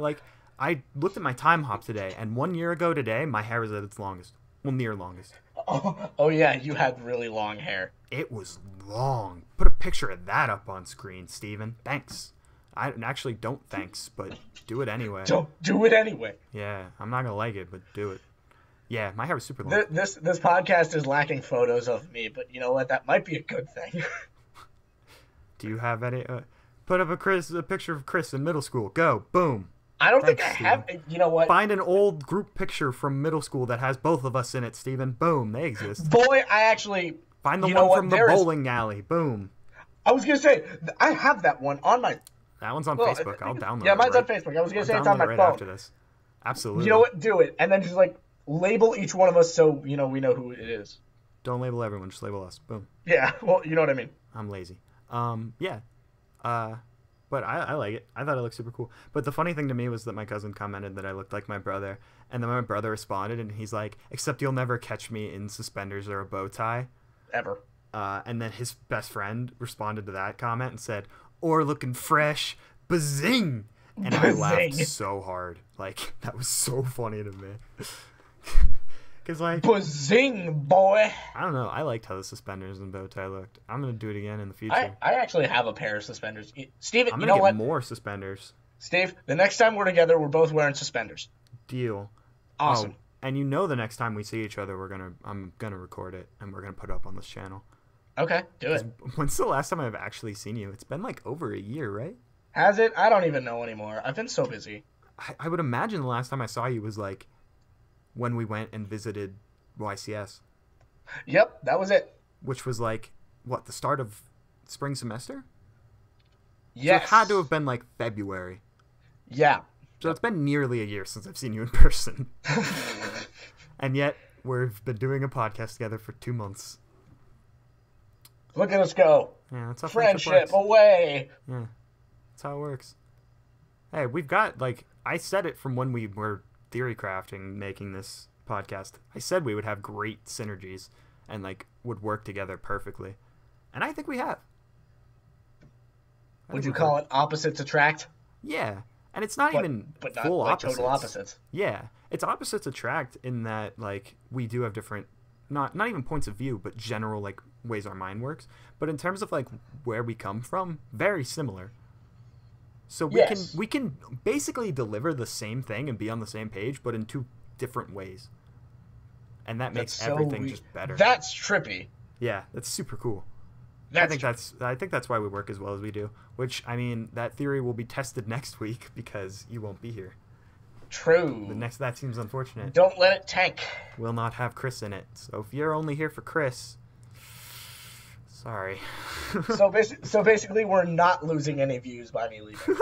looked at my time hop today, and 1 year ago today, my hair was at its longest. Well, near longest. Oh yeah, you had really long hair. It was long. Put a picture of that up on screen, Steven. Thanks. I actually don't thanks, but do it anyway. Don't do it anyway. Yeah, I'm not going to like it, but do it. Yeah, my hair was super long. This podcast is lacking photos of me, but you know what? That might be a good thing. Do you have any? Put up a picture of Chris in middle school. Go, boom. I don't think I have. You know what? Find an old group picture from middle school that has both of us in it, Steven. Boom, they exist. Boy, I actually find the one from the bowling alley. Boom. I was gonna say I have that one on my. That one's on Facebook. I'll download it. Yeah, mine's on Facebook. I was gonna say it's on my phone. After this, absolutely. You know what? Do it, and then just like. Label each one of us so, you know, we know who it is. Don't label everyone. Just label us. Boom. Yeah. Well, you know what I mean. I'm lazy. Yeah. But I like it. I thought it looked super cool. But the funny thing to me was that my cousin commented that I looked like my brother. And then my brother responded, and he's like, except you'll never catch me in suspenders or a bow tie. Ever. And then his best friend responded to that comment and said, or looking fresh, bazing. And I laughed so hard. Like, that was so funny to me. Because, like... bazing, boy! I don't know. I liked how the suspenders and bow tie looked. I'm going to do it again in the future. I actually have a pair of suspenders. Steven, you know what? I'm going to get more suspenders. Steve, the next time we're together, we're both wearing suspenders. Deal. Awesome. Oh, and you know the next time we see each other, I'm going to record it, and we're going to put it up on this channel. Okay, do it. When's the last time I've actually seen you? It's been, like, over a year, right? Has it? I don't even know anymore. I've been so busy. I would imagine the last time I saw you was, like, when we went and visited YCS. Yep, that was it. Which was, like, what, the start of spring semester? Yes. So it had to have been, like, February. Yeah. So it's been nearly a year since I've seen you in person. And yet, we've been doing a podcast together for 2 months. Look at us go. Yeah, that's how friendship away. Yeah, that's how it works. Hey, we've got, like, I said it from when we were theory crafting, making this podcast. I said we would have great synergies and, like, would work together perfectly. And I think we have. Would you call it opposites attract? Yeah. And it's not even full opposites. Total opposites. Yeah. It's opposites attract in that, like, we do have different, not even points of view, but general, like, ways our mind works. But in terms of, like, where we come from, very similar. So we can basically deliver the same thing and be on the same page, but in two different ways. And that makes everything just better. That's trippy. Yeah, that's super cool. I think that's why we work as well as we do. Which, I mean, that theory will be tested next week because you won't be here. True. That seems unfortunate. Don't let it tank. We'll not have Chris in it. So if you're only here for Chris, sorry. So basically, we're not losing any views by me leaving.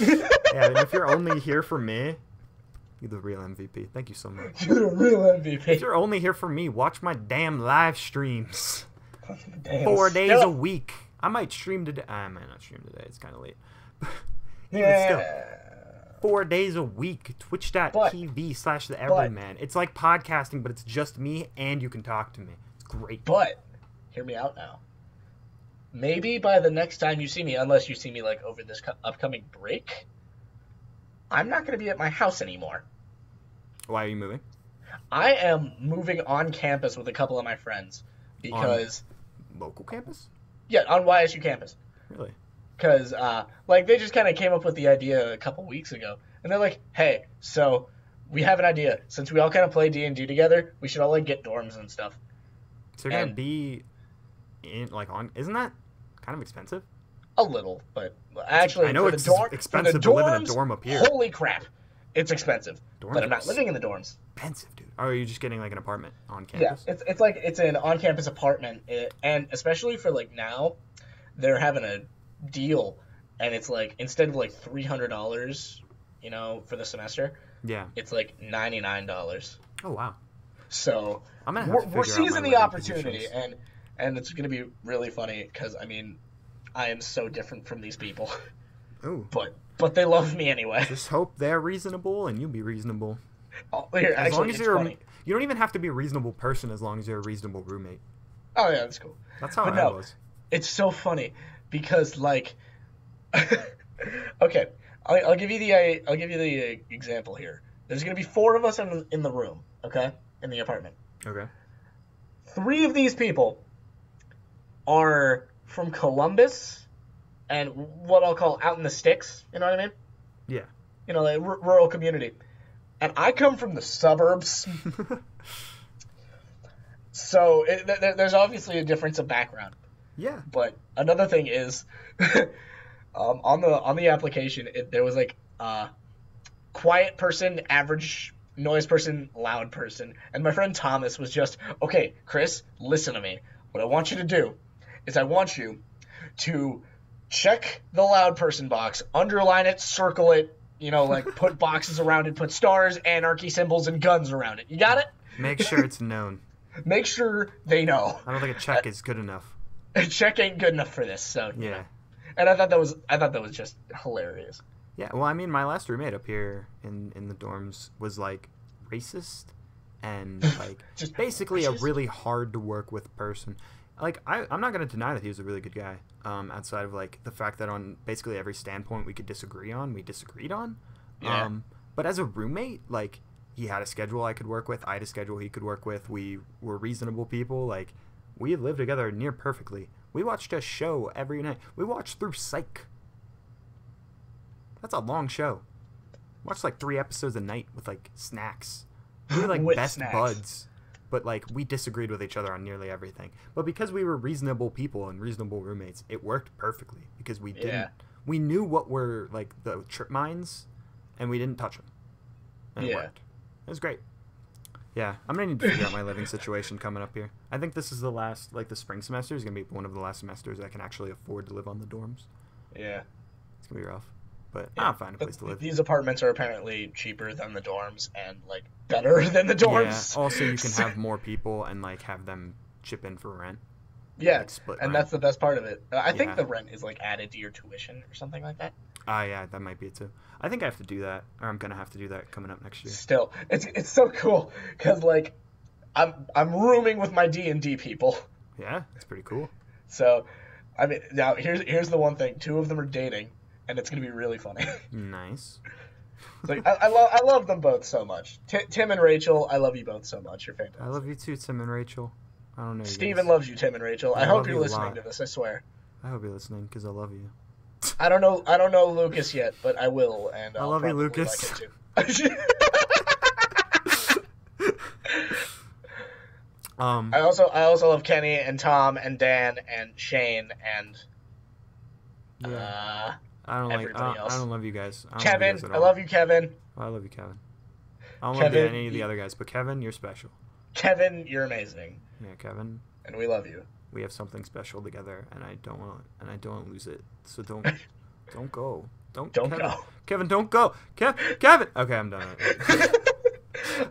Yeah, and if you're only here for me, you're the real MVP. Thank you so much. You're the real MVP. If you're only here for me, watch my damn live streams. Damn. 4 days a week. I might stream today. I might not stream today. It's kind of late. Still, 4 days a week. Twitch.tv/theeveryman. It's like podcasting, but it's just me, and you can talk to me. It's great. But hear me out now. Maybe by the next time you see me, unless you see me, like, over this upcoming break, I'm not going to be at my house anymore. Why are you moving? I am moving on campus with a couple of my friends because... on local campus? Yeah, on YSU campus. Really? Because, like, they just kind of came up with the idea a couple weeks ago. And they're like, hey, so we have an idea. Since we all kind of play D&D together, we should all, like, get dorms and stuff. So you're going to be... isn't that kind of expensive? A little, but actually, I know it's expensive to live in a dorm up here. Holy crap, it's expensive. But I'm not living in the dorms. Expensive, dude. Or are you just getting, like, an apartment on campus? Yeah, it's like it's an on-campus apartment, and especially for, like, now, they're having a deal, and it's like instead of, like, $300, you know, for the semester, yeah, it's like $99. Oh wow! So I'm gonna have to we're seizing the opportunity and. And it's going to be really funny because, I mean, I am so different from these people. Ooh. But they love me anyway. Just hope they're reasonable and you'll be reasonable. Oh, here, as long as you don't even have to be a reasonable person as long as you're a reasonable roommate. Oh, yeah, that's cool. That's how I was. It's so funny because, like, okay, I'll give you the example here. There's going to be four of us in the room, okay, in the apartment. Okay. Three of these people are from Columbus and what I'll call out in the sticks, you know what I mean? Yeah. You know, like rural community. And I come from the suburbs. So there's obviously a difference of background. Yeah. But another thing is on the application, there was like quiet person, average noise person, loud person. And my friend Thomas was just, okay, Chris, listen to me. What I want you to do is I want you to check the loud person box, underline it, circle it, you know, like put boxes around it, put stars, anarchy symbols, and guns around it. You got it? Make sure it's known. Make sure they know. I don't think a check is good enough. A check ain't good enough for this, so yeah. You know. And I thought that was just hilarious. Yeah, well, I mean, my last roommate up here in the dorms was like racist and like just basically racist. A really hard to work with person. Like, I'm not going to deny that he was a really good guy, outside of, like, the fact that on basically every standpoint we could disagree on, we disagreed on. Yeah. But as a roommate, like, he had a schedule I could work with. I had a schedule he could work with. We were reasonable people. Like, we lived together near perfectly. We watched a show every night. We watched through Psych. That's a long show. Watched, like, 3 episodes a night with, like, snacks. We were, like, best snacks. Buds. But, like, we disagreed with each other on nearly everything. But because we were reasonable people and reasonable roommates, it worked perfectly because we didn't. Yeah. We knew what were, like, the trip mines, and we didn't touch them. And it worked. It was great. Yeah, I'm going to need to figure out my living situation coming up here. I think this is the last, like, the spring semester is going to be one of the last semesters I can actually afford to live on the dorms. Yeah. It's going to be rough. But yeah. I'll find a place to live. These apartments are apparently cheaper than the dorms and, like, better than the dorms. Yeah. Also, you can have more people and, like, have them chip in for rent. Yeah, like, split and rent. That's the best part of it. I think the rent is, like, added to your tuition or something like that. Yeah, that might be it, too. I think I have to do that, or I'm going to have to do that coming up next year. Still, it's so cool because, like, I'm rooming with my D&D people. Yeah, it's pretty cool. So, I mean, now, here's the one thing. 2 of them are dating. And it's going to be really funny. Nice. Like, I love them both so much. Tim and Rachel, I love you both so much. You're fantastic. I love you too, Tim and Rachel. I don't know. Steven loves you, Tim and Rachel. I hope you're listening to this, I swear. I hope you're listening because I love you. I don't know Lucas yet, but I will. And I love you, Lucas. Like it too. I also love Kenny and Tom and Dan and Shane and I don't love you guys. Kevin, I love you, Kevin. I love you, Kevin. I don't love any of the other guys, but Kevin, you're special. Kevin, you're amazing. Yeah, Kevin. And we love you. We have something special together, and I don't lose it. So don't go. Don't Kevin, go. Kevin, don't go. Kevin. Okay, I'm done.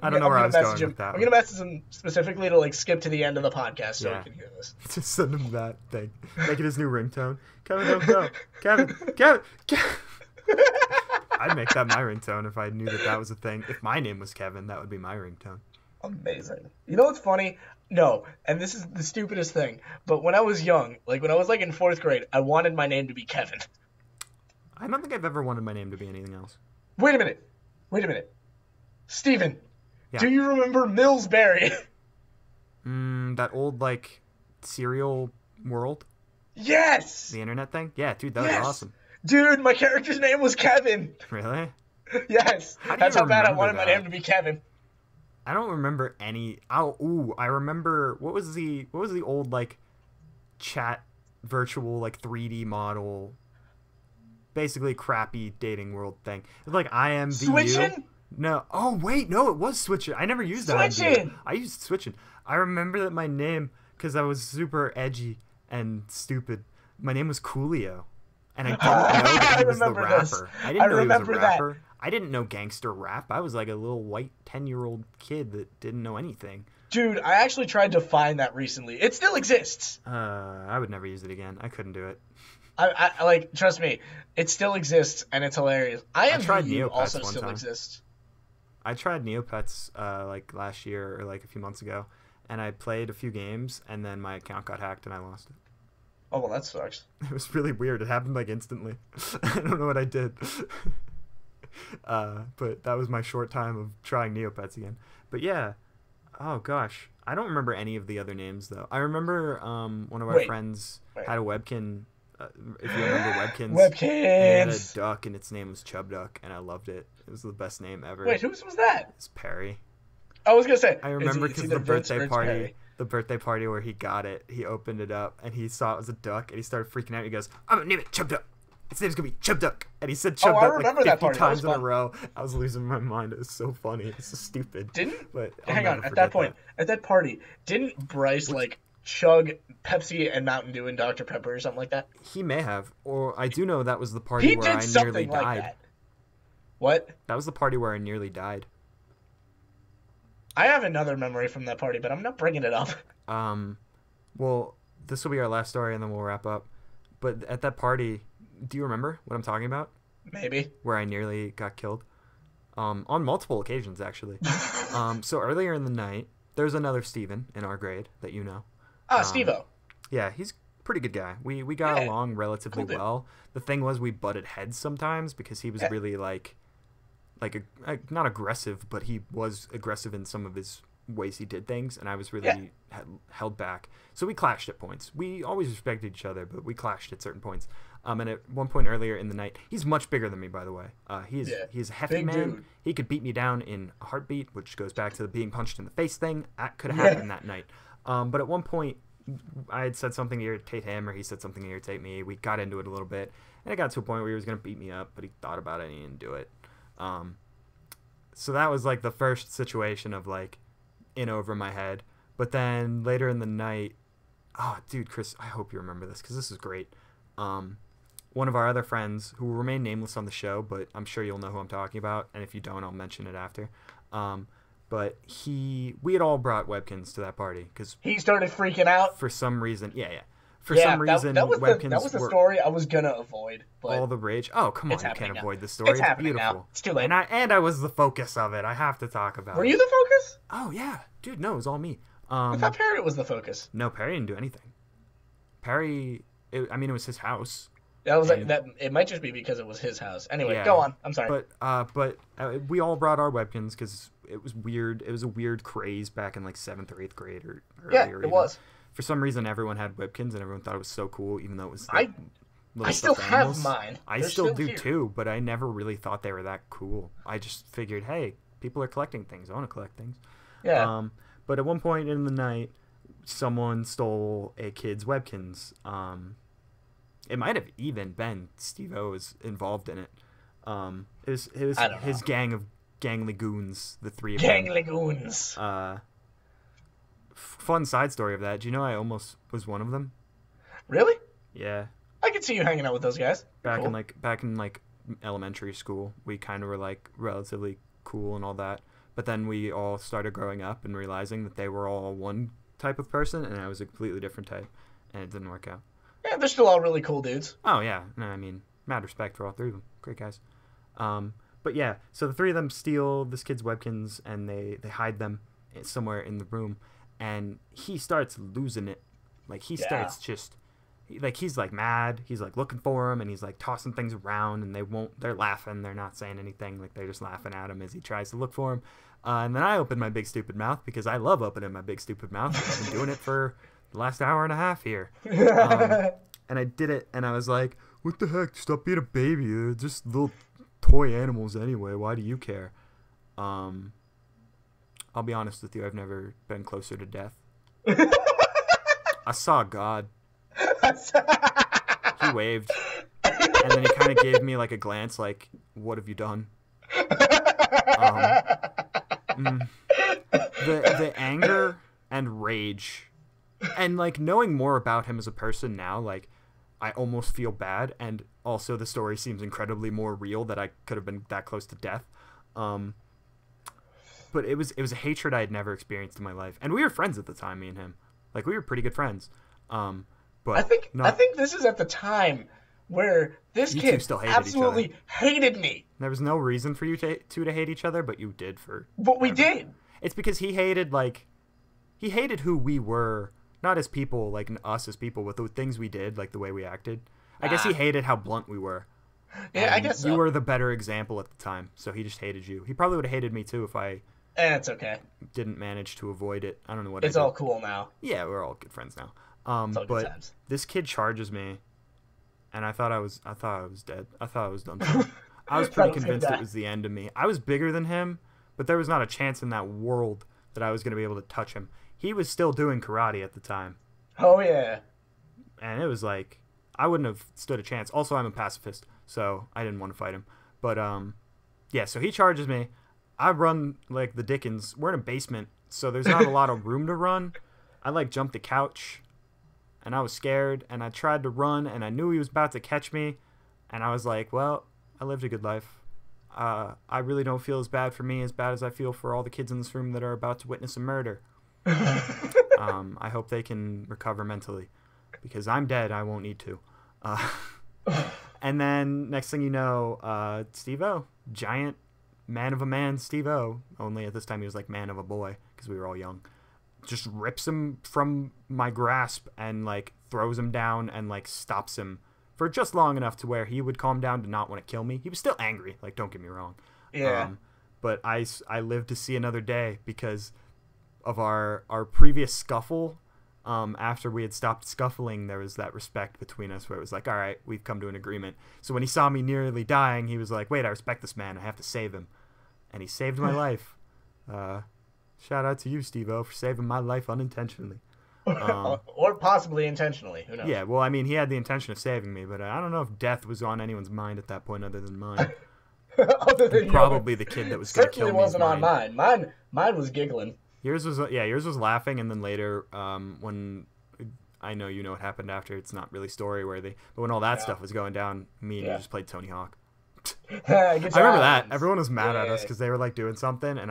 I don't know where I was going with that. I'm gonna message him specifically to like skip to the end of the podcast so we can hear this. Just send him that thing. Make it his new ringtone. Kevin, don't go. Kevin. I'd make that my ringtone if I knew that was a thing. If my name was Kevin, that would be my ringtone. Amazing. You know what's funny? No, and this is the stupidest thing. But when I was young, like when I was like in 4th grade, I wanted my name to be Kevin. I don't think I've ever wanted my name to be anything else. Wait a minute. Steven, do you remember Millsberry? That old, like, cereal world? Yes! The internet thing? Yeah, dude, that was awesome. Dude, my character's name was Kevin. Really? Yes. That's how bad I wanted my name to be Kevin. I don't remember any... I remember... What was the old, like, chat virtual, like, 3D model, basically crappy dating world thing? It was like IMVU. Switchin'? No. Oh, wait. No, it was Switchin'. I never used that. Switchin'. I used Switchin'. I remember that my name, because I was super edgy and stupid, my name was Coolio. And I didn't know that he was the rapper. I didn't know gangster rap. I was like a little white 10-year-old kid that didn't know anything. Dude, I actually tried to find that recently. It still exists. I would never use it again. I couldn't do it. I like, trust me, it still exists, and it's hilarious. IMVU also still exists. I tried Neopets like last year or like a few months ago, and I played a few games, and then my account got hacked and I lost it. Oh, well, that sucks. It was really weird. It happened like instantly. I don't know what I did. But that was my short time of trying Neopets again. But yeah, oh gosh, I don't remember any of the other names though. I remember one of our friends had a Webkin. If you remember Webkins, it had a duck and its name was Chub Duck, and I loved it. It was the best name ever. Wait, whose was that? It's Perry. I was gonna say. I remember because the birthday party where he got it, he opened it up and he saw it was a duck and he started freaking out. He goes, "I'm gonna name it Chub Duck. Its name's gonna be Chub Duck." And he said Chub Duck like 50 times in a row. I was losing my mind. It was so funny. It's so stupid. But hang on. At that point, at that party, didn't Bryce like chug Pepsi and Mountain Dew and Dr. Pepper or something like that? He may have, or I do know that was the party where I nearly died. That. What? That was the party where I nearly died. I have another memory from that party, but I'm not bringing it up. Well, this will be our last story, and then we'll wrap up. But at that party, Do you remember what I'm talking about? Maybe. Where I nearly got killed. On multiple occasions, actually. So earlier in the night, there's another Steven in our grade that you know. Steve-o. Yeah, he's a pretty good guy. We got along relatively well. The thing was, we butted heads sometimes because he was really, like not aggressive, but he was aggressive in some of his ways he did things, and I was really held back. So we clashed at points. We always respected each other, but we clashed at certain points. And at one point earlier in the night, he's much bigger than me, by the way. He's a hefty big man. Dude. He could beat me down in a heartbeat, which goes back to the being punched in the face thing. That could have happened that night. But at one point, I had said something to irritate him, or he said something to irritate me. We got into it a little bit, and it got to a point where he was going to beat me up, but he thought about it and he didn't do it. So that was like the first situation of like in over my head. But then later in the night, oh dude, Chris, I hope you remember this because this is great. One of our other friends who will remain nameless on the show, but I'm sure you'll know who I'm talking about. And if you don't, I'll mention it after. But we had all brought Webkins to that party because he started freaking out for some reason. For some reason, that was the story I was gonna avoid. But all the rage. Oh, come on, you can't avoid the story. It's happening beautiful. Now. It's too late. And I was the focus of it. I have to talk about it. Were you the focus? Oh yeah, dude. No, it was all me. I thought Perry was the focus. No, Perry didn't do anything. It was his house. That was It might just be because it was his house. Anyway, go on. I'm sorry. But we all brought our Webkins because it was weird. It was a weird craze back in like 7th or 8th grade or earlier. Yeah, it was. For some reason, everyone had Webkins, and everyone thought it was so cool, even though it was like I still have mine. I still do, too, but I never really thought they were that cool. I just figured, hey, people are collecting things. I want to collect things. Yeah. But at one point in the night, someone stole a kid's Webkins. It might have even been Steve-O was involved in it. It was his gang of gangly goons, the three of them. Gangly goons. Fun side story of that. Do you know I almost was one of them? Really? Yeah. I could see you hanging out with those guys. Back in elementary school, we kind of were like relatively cool and all that. But then we all started growing up and realizing that they were all one type of person, and I was a completely different type, and it didn't work out. Yeah, they're still all really cool dudes. Oh yeah. No, I mean, mad respect for all three of them. Great guys. But yeah, so the three of them steal this kid's Webkins, and they hide them somewhere in the room. And he starts losing it. Like, he starts just... Like, he's, like, mad. He's, like, looking for him, and he's, like, tossing things around, and they're laughing. They're not saying anything. Like, they're just laughing at him as he tries to look for him. And then I open my big, stupid mouth, because I love opening my big, stupid mouth. I've been doing it for the last hour and a half here. And I did it, and I was like, what the heck? Stop being a baby. They're just little toy animals anyway. Why do you care? I'll be honest with you, I've never been closer to death. I saw God. He waved. And then he kind of gave me like a glance like, what have you done? The anger and rage. And like knowing more about him as a person now, like I almost feel bad. And also the story seems incredibly more real that I could have been that close to death. But it was a hatred I had never experienced in my life, and we were friends at the time, me and him. Like we were pretty good friends. But I think this is at the time where this kid still absolutely hated me. There was no reason for you two to hate each other, but you did for. But we did. It's because he hated who we were, not as people, like us as people, but the things we did, like the way we acted. I guess he hated how blunt we were. Yeah, and I guess so. You were the better example at the time, so he just hated you. He probably would have hated me too if I. It's okay. Didn't manage to avoid it. I don't know what. It's all cool now. Yeah, we're all good friends now. But this kid charges me, and I thought I was dead. I thought I was done. I was pretty convinced it was the end of me. I was bigger than him, but there was not a chance in that world that I was going to be able to touch him. He was still doing karate at the time. Oh yeah. And it was like I wouldn't have stood a chance. Also, I'm a pacifist, so I didn't want to fight him. But yeah. So he charges me. I run like the Dickens. We're in a basement, so there's not a lot of room to run. I like jumped the couch, and I was scared, and I tried to run, and I knew he was about to catch me, and I was like, well, I lived a good life. I really don't feel as bad for me as bad as I feel for all the kids in this room that are about to witness a murder. I hope they can recover mentally, because I'm dead. I won't need to. And then next thing you know, Steve-O, giant man of a man Steve-O, only at this time he was like man of a boy because we were all young, just rips him from my grasp and like throws him down and like stops him for just long enough to where he would calm down to not want to kill me. He was still angry, like, don't get me wrong. Yeah. But I lived to see another day because of our previous scuffle. After we had stopped scuffling, there was that respect between us where it was like, all right, we've come to an agreement. So when he saw me nearly dying, he was like, wait, I respect this man. I have to save him. And he saved my life. Shout out to you, Steve-O, for saving my life unintentionally. Or possibly intentionally. Who knows? Yeah, well, I mean, he had the intention of saving me, but I don't know if death was on anyone's mind at that point other than mine. Other than probably the kid that was going to kill me. Certainly wasn't on mine. Mine was giggling. Yours was laughing, and then later, when I know you know what happened after, it's not really story worthy. But when all that stuff was going down, me and you just played Tony Hawk. I remember that. Everyone was mad at us because they were like doing something, and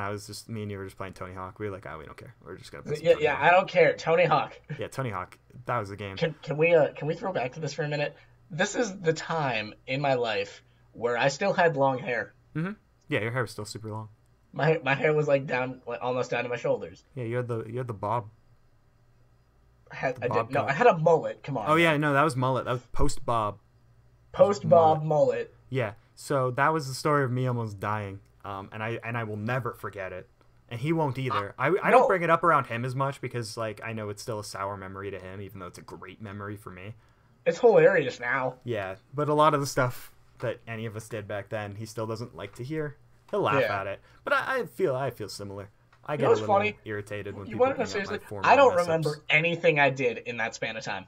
me and you were just playing Tony Hawk. We were like, we don't care. We're just gonna play Tony Hawk. I don't care. Tony Hawk. Yeah, Tony Hawk. That was the game. Can we throw back to this for a minute? This is the time in my life where I still had long hair. Mm-hmm. Yeah, your hair was still super long. My hair was like down, like almost down to my shoulders. Yeah, you had the bob. I had a mullet. Come on. Oh yeah, no, that was mullet. That was post bob. Post bob mullet. Yeah. So that was the story of me almost dying, and I will never forget it, and he won't either. I don't bring it up around him as much because like I know it's still a sour memory to him, even though it's a great memory for me. It's hilarious now. Yeah, but a lot of the stuff that any of us did back then, he still doesn't like to hear. He'll laugh at it, but I feel similar. I get a little irritated when people bring up my former. I don't remember anything I did in that span of time.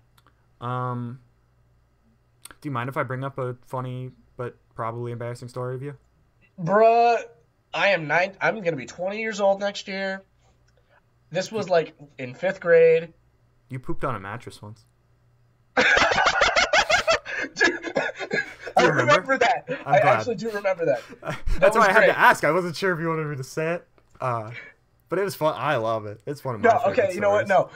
Do you mind if I bring up a funny but probably embarrassing story of you? Bruh, I'm gonna be 20 years old next year. This was like in 5th grade. You pooped on a mattress once. I remember that. I actually do remember that. That's why I had to ask. I wasn't sure if you wanted me to say it. But it was fun. I love it. It's one of my favorite stories. You know what? No.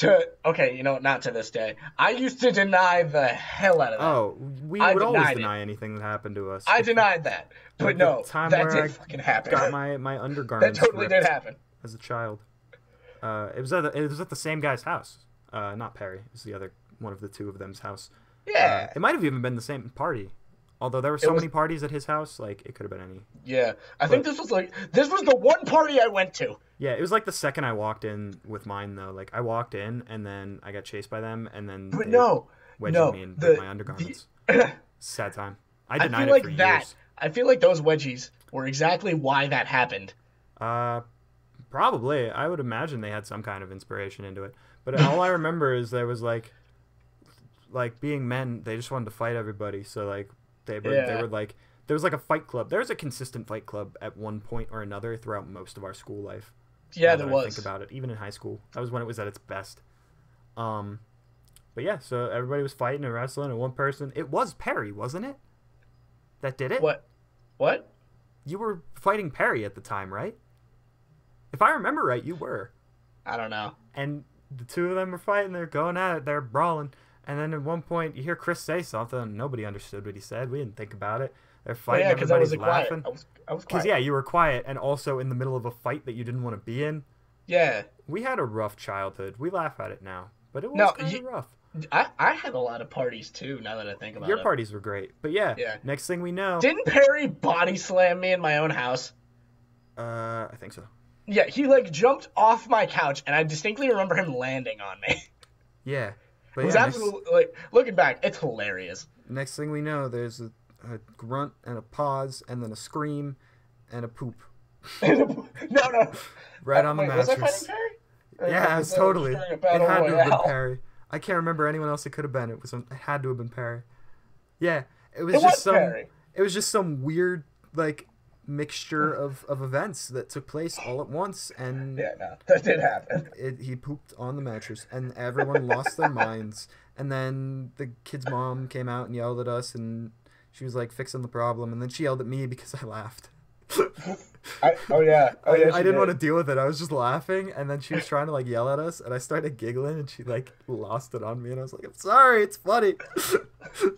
You know, not to this day. I used to deny the hell out of that. Oh, we would always deny anything that happened to us. I denied that. But no, that did fucking happen. Got my undergarments. That totally did happen. As a child. It was at the same guy's house. Not Perry. It was the other one of the two of them's house. Yeah. It might have even been the same party. Although there were so many parties at his house, like, it could have been any. Yeah. I think this was the one party I went to. Yeah, it was like the second I walked in with mine, though. Like, I walked in, and then I got chased by them, and then they wedged me in with my undergarments. Sad time. I denied it for years. I feel like those wedgies were exactly why that happened. Probably. I would imagine they had some kind of inspiration into it. But all I remember is there was, like being men, they just wanted to fight everybody. So like they were like, there was like a fight club. There was a consistent fight club at one point or another throughout most of our school life. Yeah, there was. Think about it, even in high school, that was when it was at its best. But yeah, so everybody was fighting and wrestling, and one person, it was Perry, wasn't it? That did it. What? You were fighting Perry at the time, right? If I remember right, you were. I don't know. And the two of them were fighting. They're going at it. They're brawling. And then at one point, you hear Chris say something, and nobody understood what he said. We didn't think about it. They're fighting, everybody's laughing. I was quiet. Because, yeah, you were quiet, and also in the middle of a fight that you didn't want to be in. Yeah. We had a rough childhood. We laugh at it now, but it was kind of rough. I had a lot of parties, too, now that I think about it. Your parties were great, but yeah, next thing we know... Didn't Perry body slam me in my own house? I think so. Yeah, he, like, jumped off my couch, and I distinctly remember him landing on me. Yeah. But it was absolutely, like, looking back, it's hilarious. Next thing we know, there's a grunt and a pause and then a scream and a poop. No. Right on the mattress. Was that Perry? Yeah, it was totally. It had to have been Perry. I can't remember anyone else it could have been. It had to have been Perry. Yeah, it was just some weird, like, mixture of events that took place all at once, and that did happen. He pooped on the mattress, and everyone lost their minds. And then the kid's mom came out and yelled at us, and she was like fixing the problem, and then she yelled at me because I laughed. I didn't want to deal with it. I was just laughing, and then she was trying to like yell at us, and I started giggling, and she like lost it on me, and I was like, "I'm sorry, it's funny. This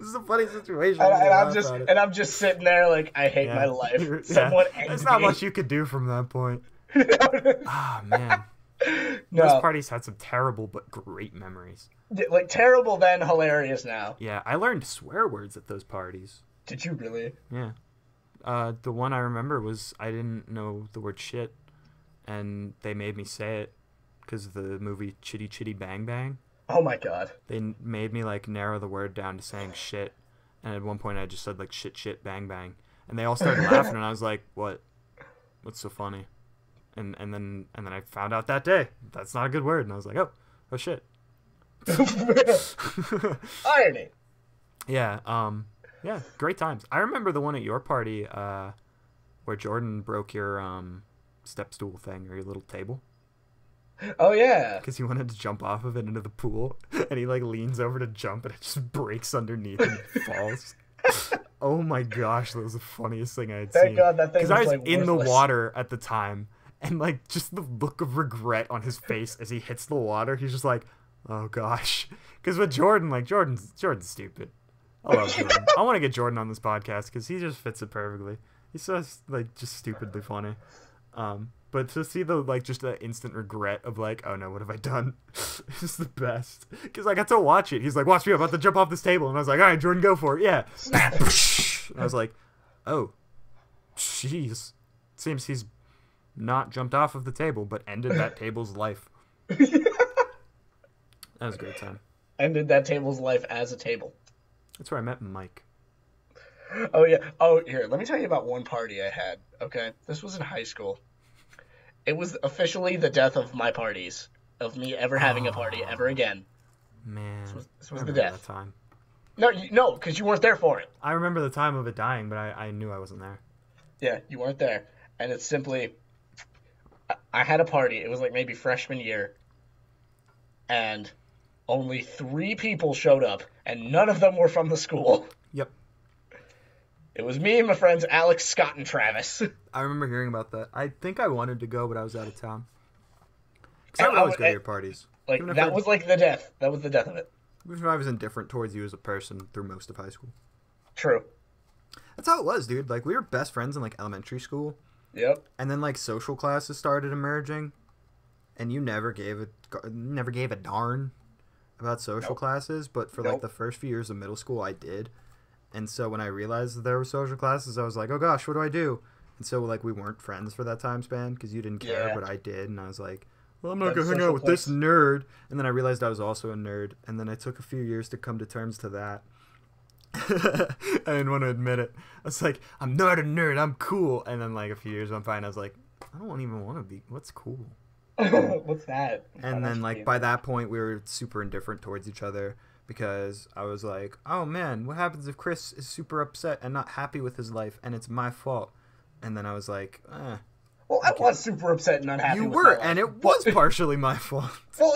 is a funny situation." And I'm just sitting there like, I hate my life. Yeah. Someone angry. There's not much you could do from that point. Ah man. No. Those parties had some terrible but great memories. Like terrible then, hilarious now. Yeah, I learned swear words at those parties. Did you really? Yeah. The one I remember was I didn't know the word shit, and they made me say it because of the movie Chitty Chitty Bang Bang. Oh my god. They made me like narrow the word down to saying shit, and at one point I just said like shit shit bang bang, and they all started laughing, and I was like, what? What's so funny? And then I found out that day that's not a good word, and I was like, oh shit. Irony. Yeah. Yeah, great times. I remember the one at your party where Jordan broke your step stool thing, or your little table. Oh, yeah. Because he wanted to jump off of it into the pool, and he, like, leans over to jump, and it just breaks underneath and falls. Oh, my gosh, that was the funniest thing I had seen. Thank God that thing was, like, worthless. Because I was in the water at the time, and, like, just the look of regret on his face as he hits the water, he's just like, oh, gosh. Because with Jordan, like, Jordan's stupid. I love Jordan. I want to get Jordan on this podcast because he just fits it perfectly. He's so like just stupidly funny. But to see the like just the instant regret of like, oh no, what have I done? It's the best because I got to watch it. He's like, watch me, I'm about to jump off this table, and I was like, all right, Jordan, go for it, yeah. I was like, oh, jeez. Seems he's not jumped off of the table, but ended that table's life. That was a great time. Ended that table's life as a table. That's where I met Mike. Oh, yeah. Oh, here. Let me tell you about one party I had, okay? This was in high school. It was officially the death of my parties, of me ever having a party ever again. Man. This was the death. That time. No, because you weren't there for it. I remember the time of it dying, but I knew I wasn't there. Yeah, you weren't there. And it's simply, I had a party. It was like maybe freshman year. And only 3 people showed up, and none of them were from the school. Yep. It was me and my friends Alex, Scott, and Travis. I remember hearing about that. I think I wanted to go, but I was out of town. Because I would always go to your parties. Like, that was like the death. That was the death of it. Even if I was indifferent towards you as a person through most of high school. True. That's how it was, dude. Like, we were best friends in, like, elementary school. Yep. And then, like, social classes started emerging, and you never gave a darn about social classes, but for like the first few years of middle school I did. And so when I realized that there were social classes, I was like, oh gosh, what do I do? And so like we weren't friends for that time span because you didn't care, but I did, and I was like, well, I'm not gonna hang out with this nerd. And then I realized I was also a nerd, and then I took a few years to come to terms to that. I didn't want to admit it. I was like, I'm not a nerd, I'm cool. And then like a few years went by, and I was like, I don't even want to be. What's cool? What's that? And then like by that point we were super indifferent towards each other because I was like, oh man, what happens if Chris is super upset and not happy with his life and it's my fault? And then I was like, well, I was super upset and not happy with my life. You were, and it was partially my fault. Well,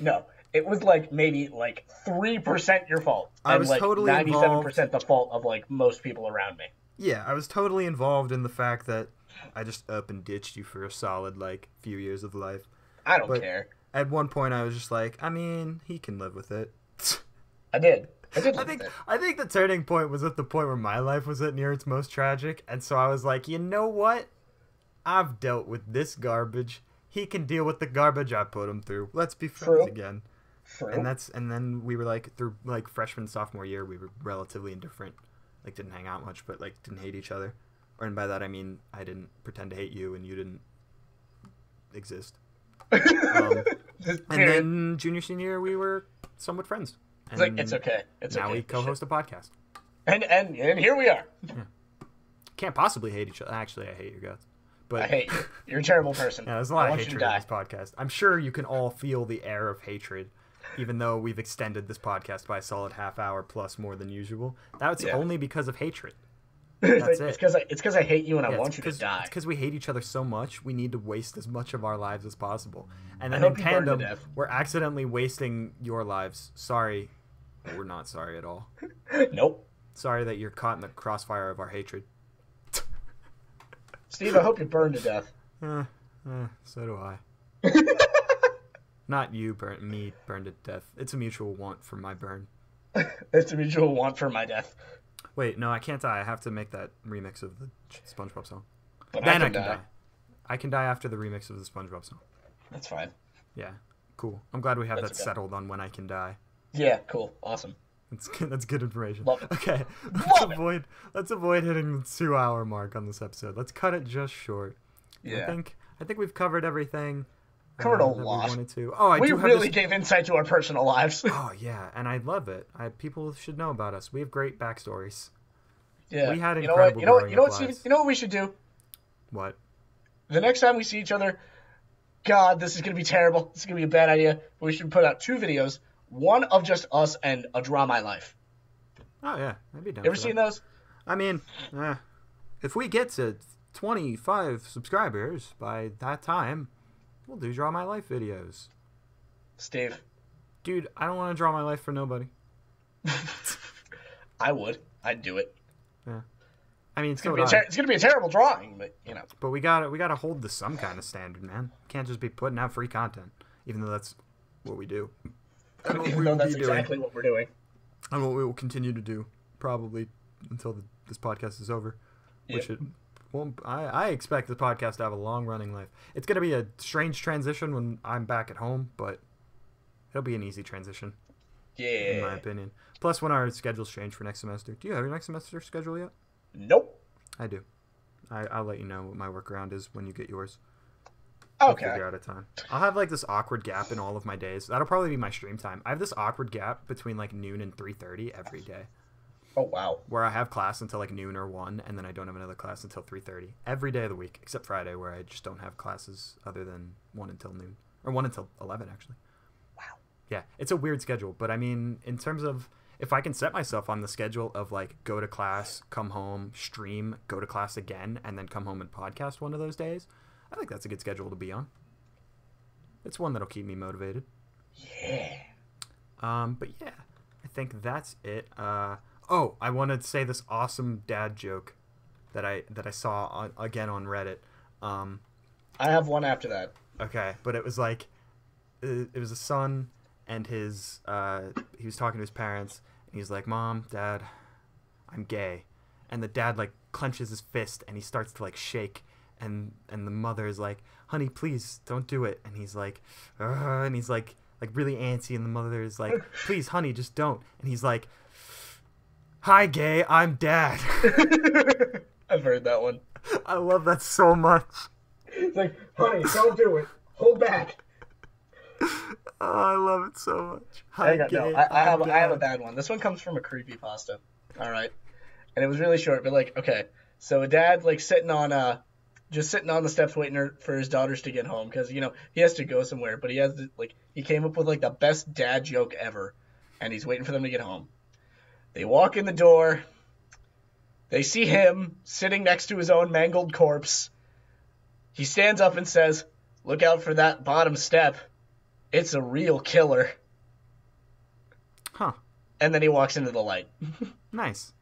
no, it was like maybe like 3% your fault. I was like totally 97% the fault of like most people around me. Yeah, I was totally involved in the fact that I just up and ditched you for a solid, like, few years of life. I don't care. At one point, I was just like, I mean, he can live with it. I did. I think the turning point was at the point where my life was at near its most tragic, and so I was like, you know what? I've dealt with this garbage. He can deal with the garbage I put him through. Let's be friends again. True. And then we were like through like freshman sophomore year, we were relatively indifferent. Like didn't hang out much, but like didn't hate each other. And by that I mean I didn't pretend to hate you, and you didn't exist. And then junior/senior year, we were somewhat friends. And it's like it's okay. It's now okay. Now we co-host a podcast. And here we are. Yeah. Can't possibly hate each other. Actually, I hate your guts. But I hate you. You're a terrible person. Yeah, there's a lot of hatred in this podcast. I'm sure you can all feel the air of hatred, even though we've extended this podcast by a solid half hour plus more than usual. That's only because of hatred. That's it. It's because I hate you and I want you to die. It's because we hate each other so much, we need to waste as much of our lives as possible. And then in tandem, we're accidentally wasting your lives. Sorry. We're not sorry at all. Nope. Sorry that you're caught in the crossfire of our hatred. Steve, I hope you burn to death. So do I. Not you, me burned to death. It's a mutual want for my burn. It's a mutual want for my death. Wait, no, I can't die. I have to make that remix of the SpongeBob song. But then I can die. I can die after the remix of the SpongeBob song. That's fine. Yeah, cool. I'm glad we have that settled on when I can die. Yeah, cool. Awesome. That's good information. Love it. Okay, let's avoid hitting the 2-hour mark on this episode. Let's cut it just short. Yeah. I think we've covered everything. Covered a lot. We really gave insight to our personal lives. Oh yeah, and I love it. People should know about us. We have great backstories. Yeah. We had incredible. You know what we should do? What? The next time we see each other, God, this is gonna be terrible. This is gonna be a bad idea. But we should put out 2 videos. One of just us and a Draw My Life. Oh yeah, that'd be dope. Ever seen those? I mean, if we get to 25 subscribers by that time, we'll do Draw My Life videos. Steve, dude, I don't want to draw my life for nobody. I would. I'd do it. Yeah. I mean, it's gonna be a terrible drawing, but you know. But we gotta hold to some kind of standard, man. Can't just be putting out free content, even though that's what we do. That's exactly what we're doing. And what we will continue to do, probably, until this podcast is over. Yep. Which it won't. I expect the podcast to have a long-running life. It's going to be a strange transition when I'm back at home, but it'll be an easy transition. Yeah. In my opinion. Plus, when our schedules change for next semester. Do you have your next semester schedule yet? Nope. I do. I'll let you know what my workaround is when you get yours. Okay. Figure out a time. I'll have like this awkward gap in all of my days. That'll probably be my stream time. I have this awkward gap between like noon and 3:30 every day. Oh wow. Where I have class until like noon or 1, and then I don't have another class until 3:30 every day of the week, except Friday, where I just don't have classes other than 1 until noon, or 1 until 11 actually. Wow. Yeah, it's a weird schedule, but I mean, in terms of if I can set myself on the schedule of like go to class, come home, stream, go to class again, and then come home and podcast one of those days. I think that's a good schedule to be on. It's one that'll keep me motivated. Yeah. But yeah, I think that's it. Oh, I wanted to say this awesome dad joke that I saw again on Reddit. I have one after that. Okay, but it was like, it was a son and his he was talking to his parents and he's like, "Mom, Dad, I'm gay," and the dad like clenches his fist and he starts to like shake. And the mother is like, "Honey, please don't do it." And he's like, "Ugh," and he's like really antsy. And the mother is like, "Please, honey, just don't." And he's like, "Hi, gay, I'm Dad." I've heard that one. I love that so much. It's like, "Honey, don't do it. Hold back." Oh, I love it so much. Hi, gay, no, I have a bad one. This one comes from a creepypasta. All right, and it was really short, but like, okay, so a dad like just sitting on the steps waiting for his daughters to get home because, you know, he has to go somewhere. But he has to, like, he came up with, like, the best dad joke ever, and he's waiting for them to get home. They walk in the door. They see him sitting next to his own mangled corpse. He stands up and says, "Look out for that bottom step. It's a real killer." Huh. And then he walks into the light. Nice.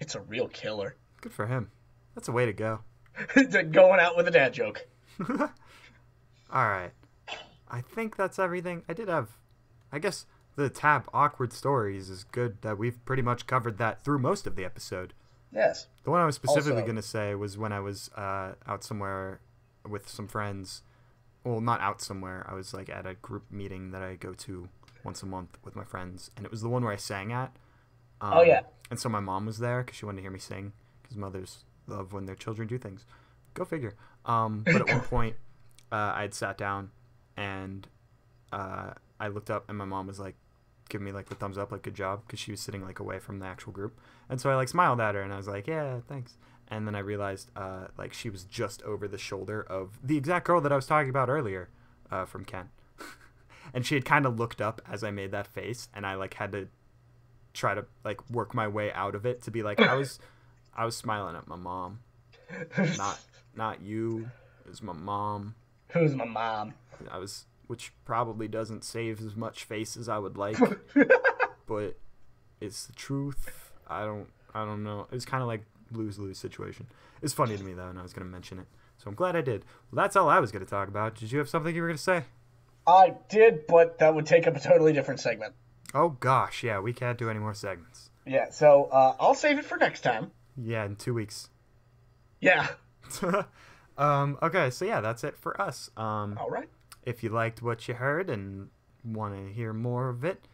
It's a real killer. Good for him. That's a way to go. Going out with a dad joke. All right. I think that's everything. I did have, I guess, the tab awkward stories is good that we've pretty much covered that through most of the episode. Yes. The one I was specifically going to say was when I was out somewhere with some friends. Well, not out somewhere. I was like at a group meeting that I go to once a month with my friends. And it was the one where I sang at. Oh, yeah. And so my mom was there because she wanted to hear me sing because mothers love when their children do things. Go figure. But at one point, I'd sat down and I looked up and my mom was like giving me like the thumbs up, like good job, because she was sitting like away from the actual group. And so I like smiled at her and I was like, "Yeah, thanks." And then I realized like she was just over the shoulder of the exact girl that I was talking about earlier from Ken. And she had kind of looked up as I made that face, and I like had to try to like work my way out of it to be like, I was smiling at my mom. Not you. It was my mom. Who's my mom? Which probably doesn't save as much face as I would like. But it's the truth. I don't know. It was kind of like lose-lose situation. It's funny to me, though, and I was going to mention it. So I'm glad I did. Well, that's all I was going to talk about. Did you have something you were going to say? I did, but that would take up a totally different segment. Oh, gosh, yeah. We can't do any more segments. Yeah, so I'll save it for next time. Yeah, in 2 weeks. Yeah. Okay, so yeah, that's it for us. All right. If you liked what you heard and want to hear more of it,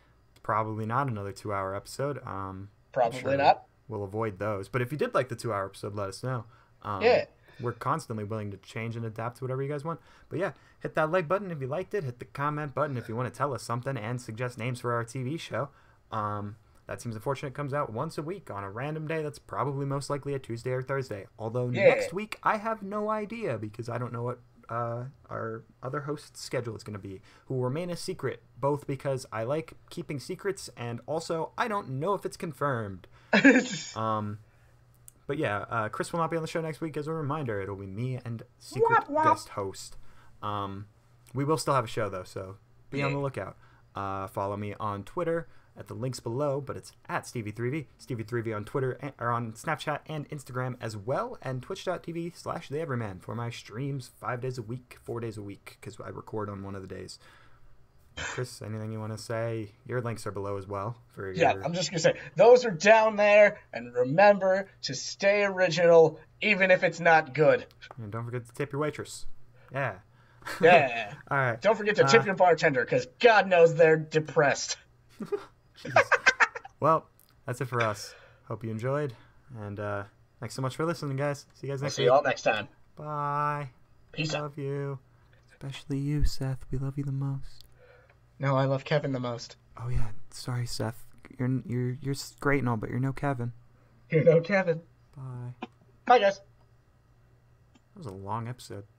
probably not another 2-hour episode. Probably sure not. We'll avoid those. But if you did like the 2-hour episode, let us know. Yeah. We're constantly willing to change and adapt to whatever you guys want. But yeah, hit that like button if you liked it. Hit the comment button if you want to tell us something and suggest names for our TV show. That Seems Unfortunate comes out once a week on a random day. That's probably most likely a Tuesday or Thursday. Although next week, I have no idea because I don't know what our other host's schedule is going to be, who will remain a secret, both because I like keeping secrets and also I don't know if it's confirmed. But yeah, Chris will not be on the show next week. As a reminder, it'll be me and secret guest host. We will still have a show, though, so be on the lookout. Follow me on Twitter at the links below, but it's at Stevie3V. Stevie3V on Twitter or on Snapchat and Instagram as well, and twitch.tv/TheEveryman for my streams 5 days a week, 4 days a week, because I record on one of the days. Chris, anything you want to say? Your links are below as well. For I'm just going to say, those are down there, and remember to stay original, even if it's not good. And don't forget to tip your waitress. Yeah. Yeah. All right. Don't forget to tip your bartender, because God knows they're depressed. Well, that's it for us. Hope you enjoyed, and thanks so much for listening, guys. See you guys next week. See you all next time. Bye. Peace out. Love you. Especially you, Seth. We love you the most. No, I love Kevin the most. Oh yeah, sorry, Seth. You're great and all, but you're no Kevin. You're no Kevin. Bye. Bye, guys. That was a long episode.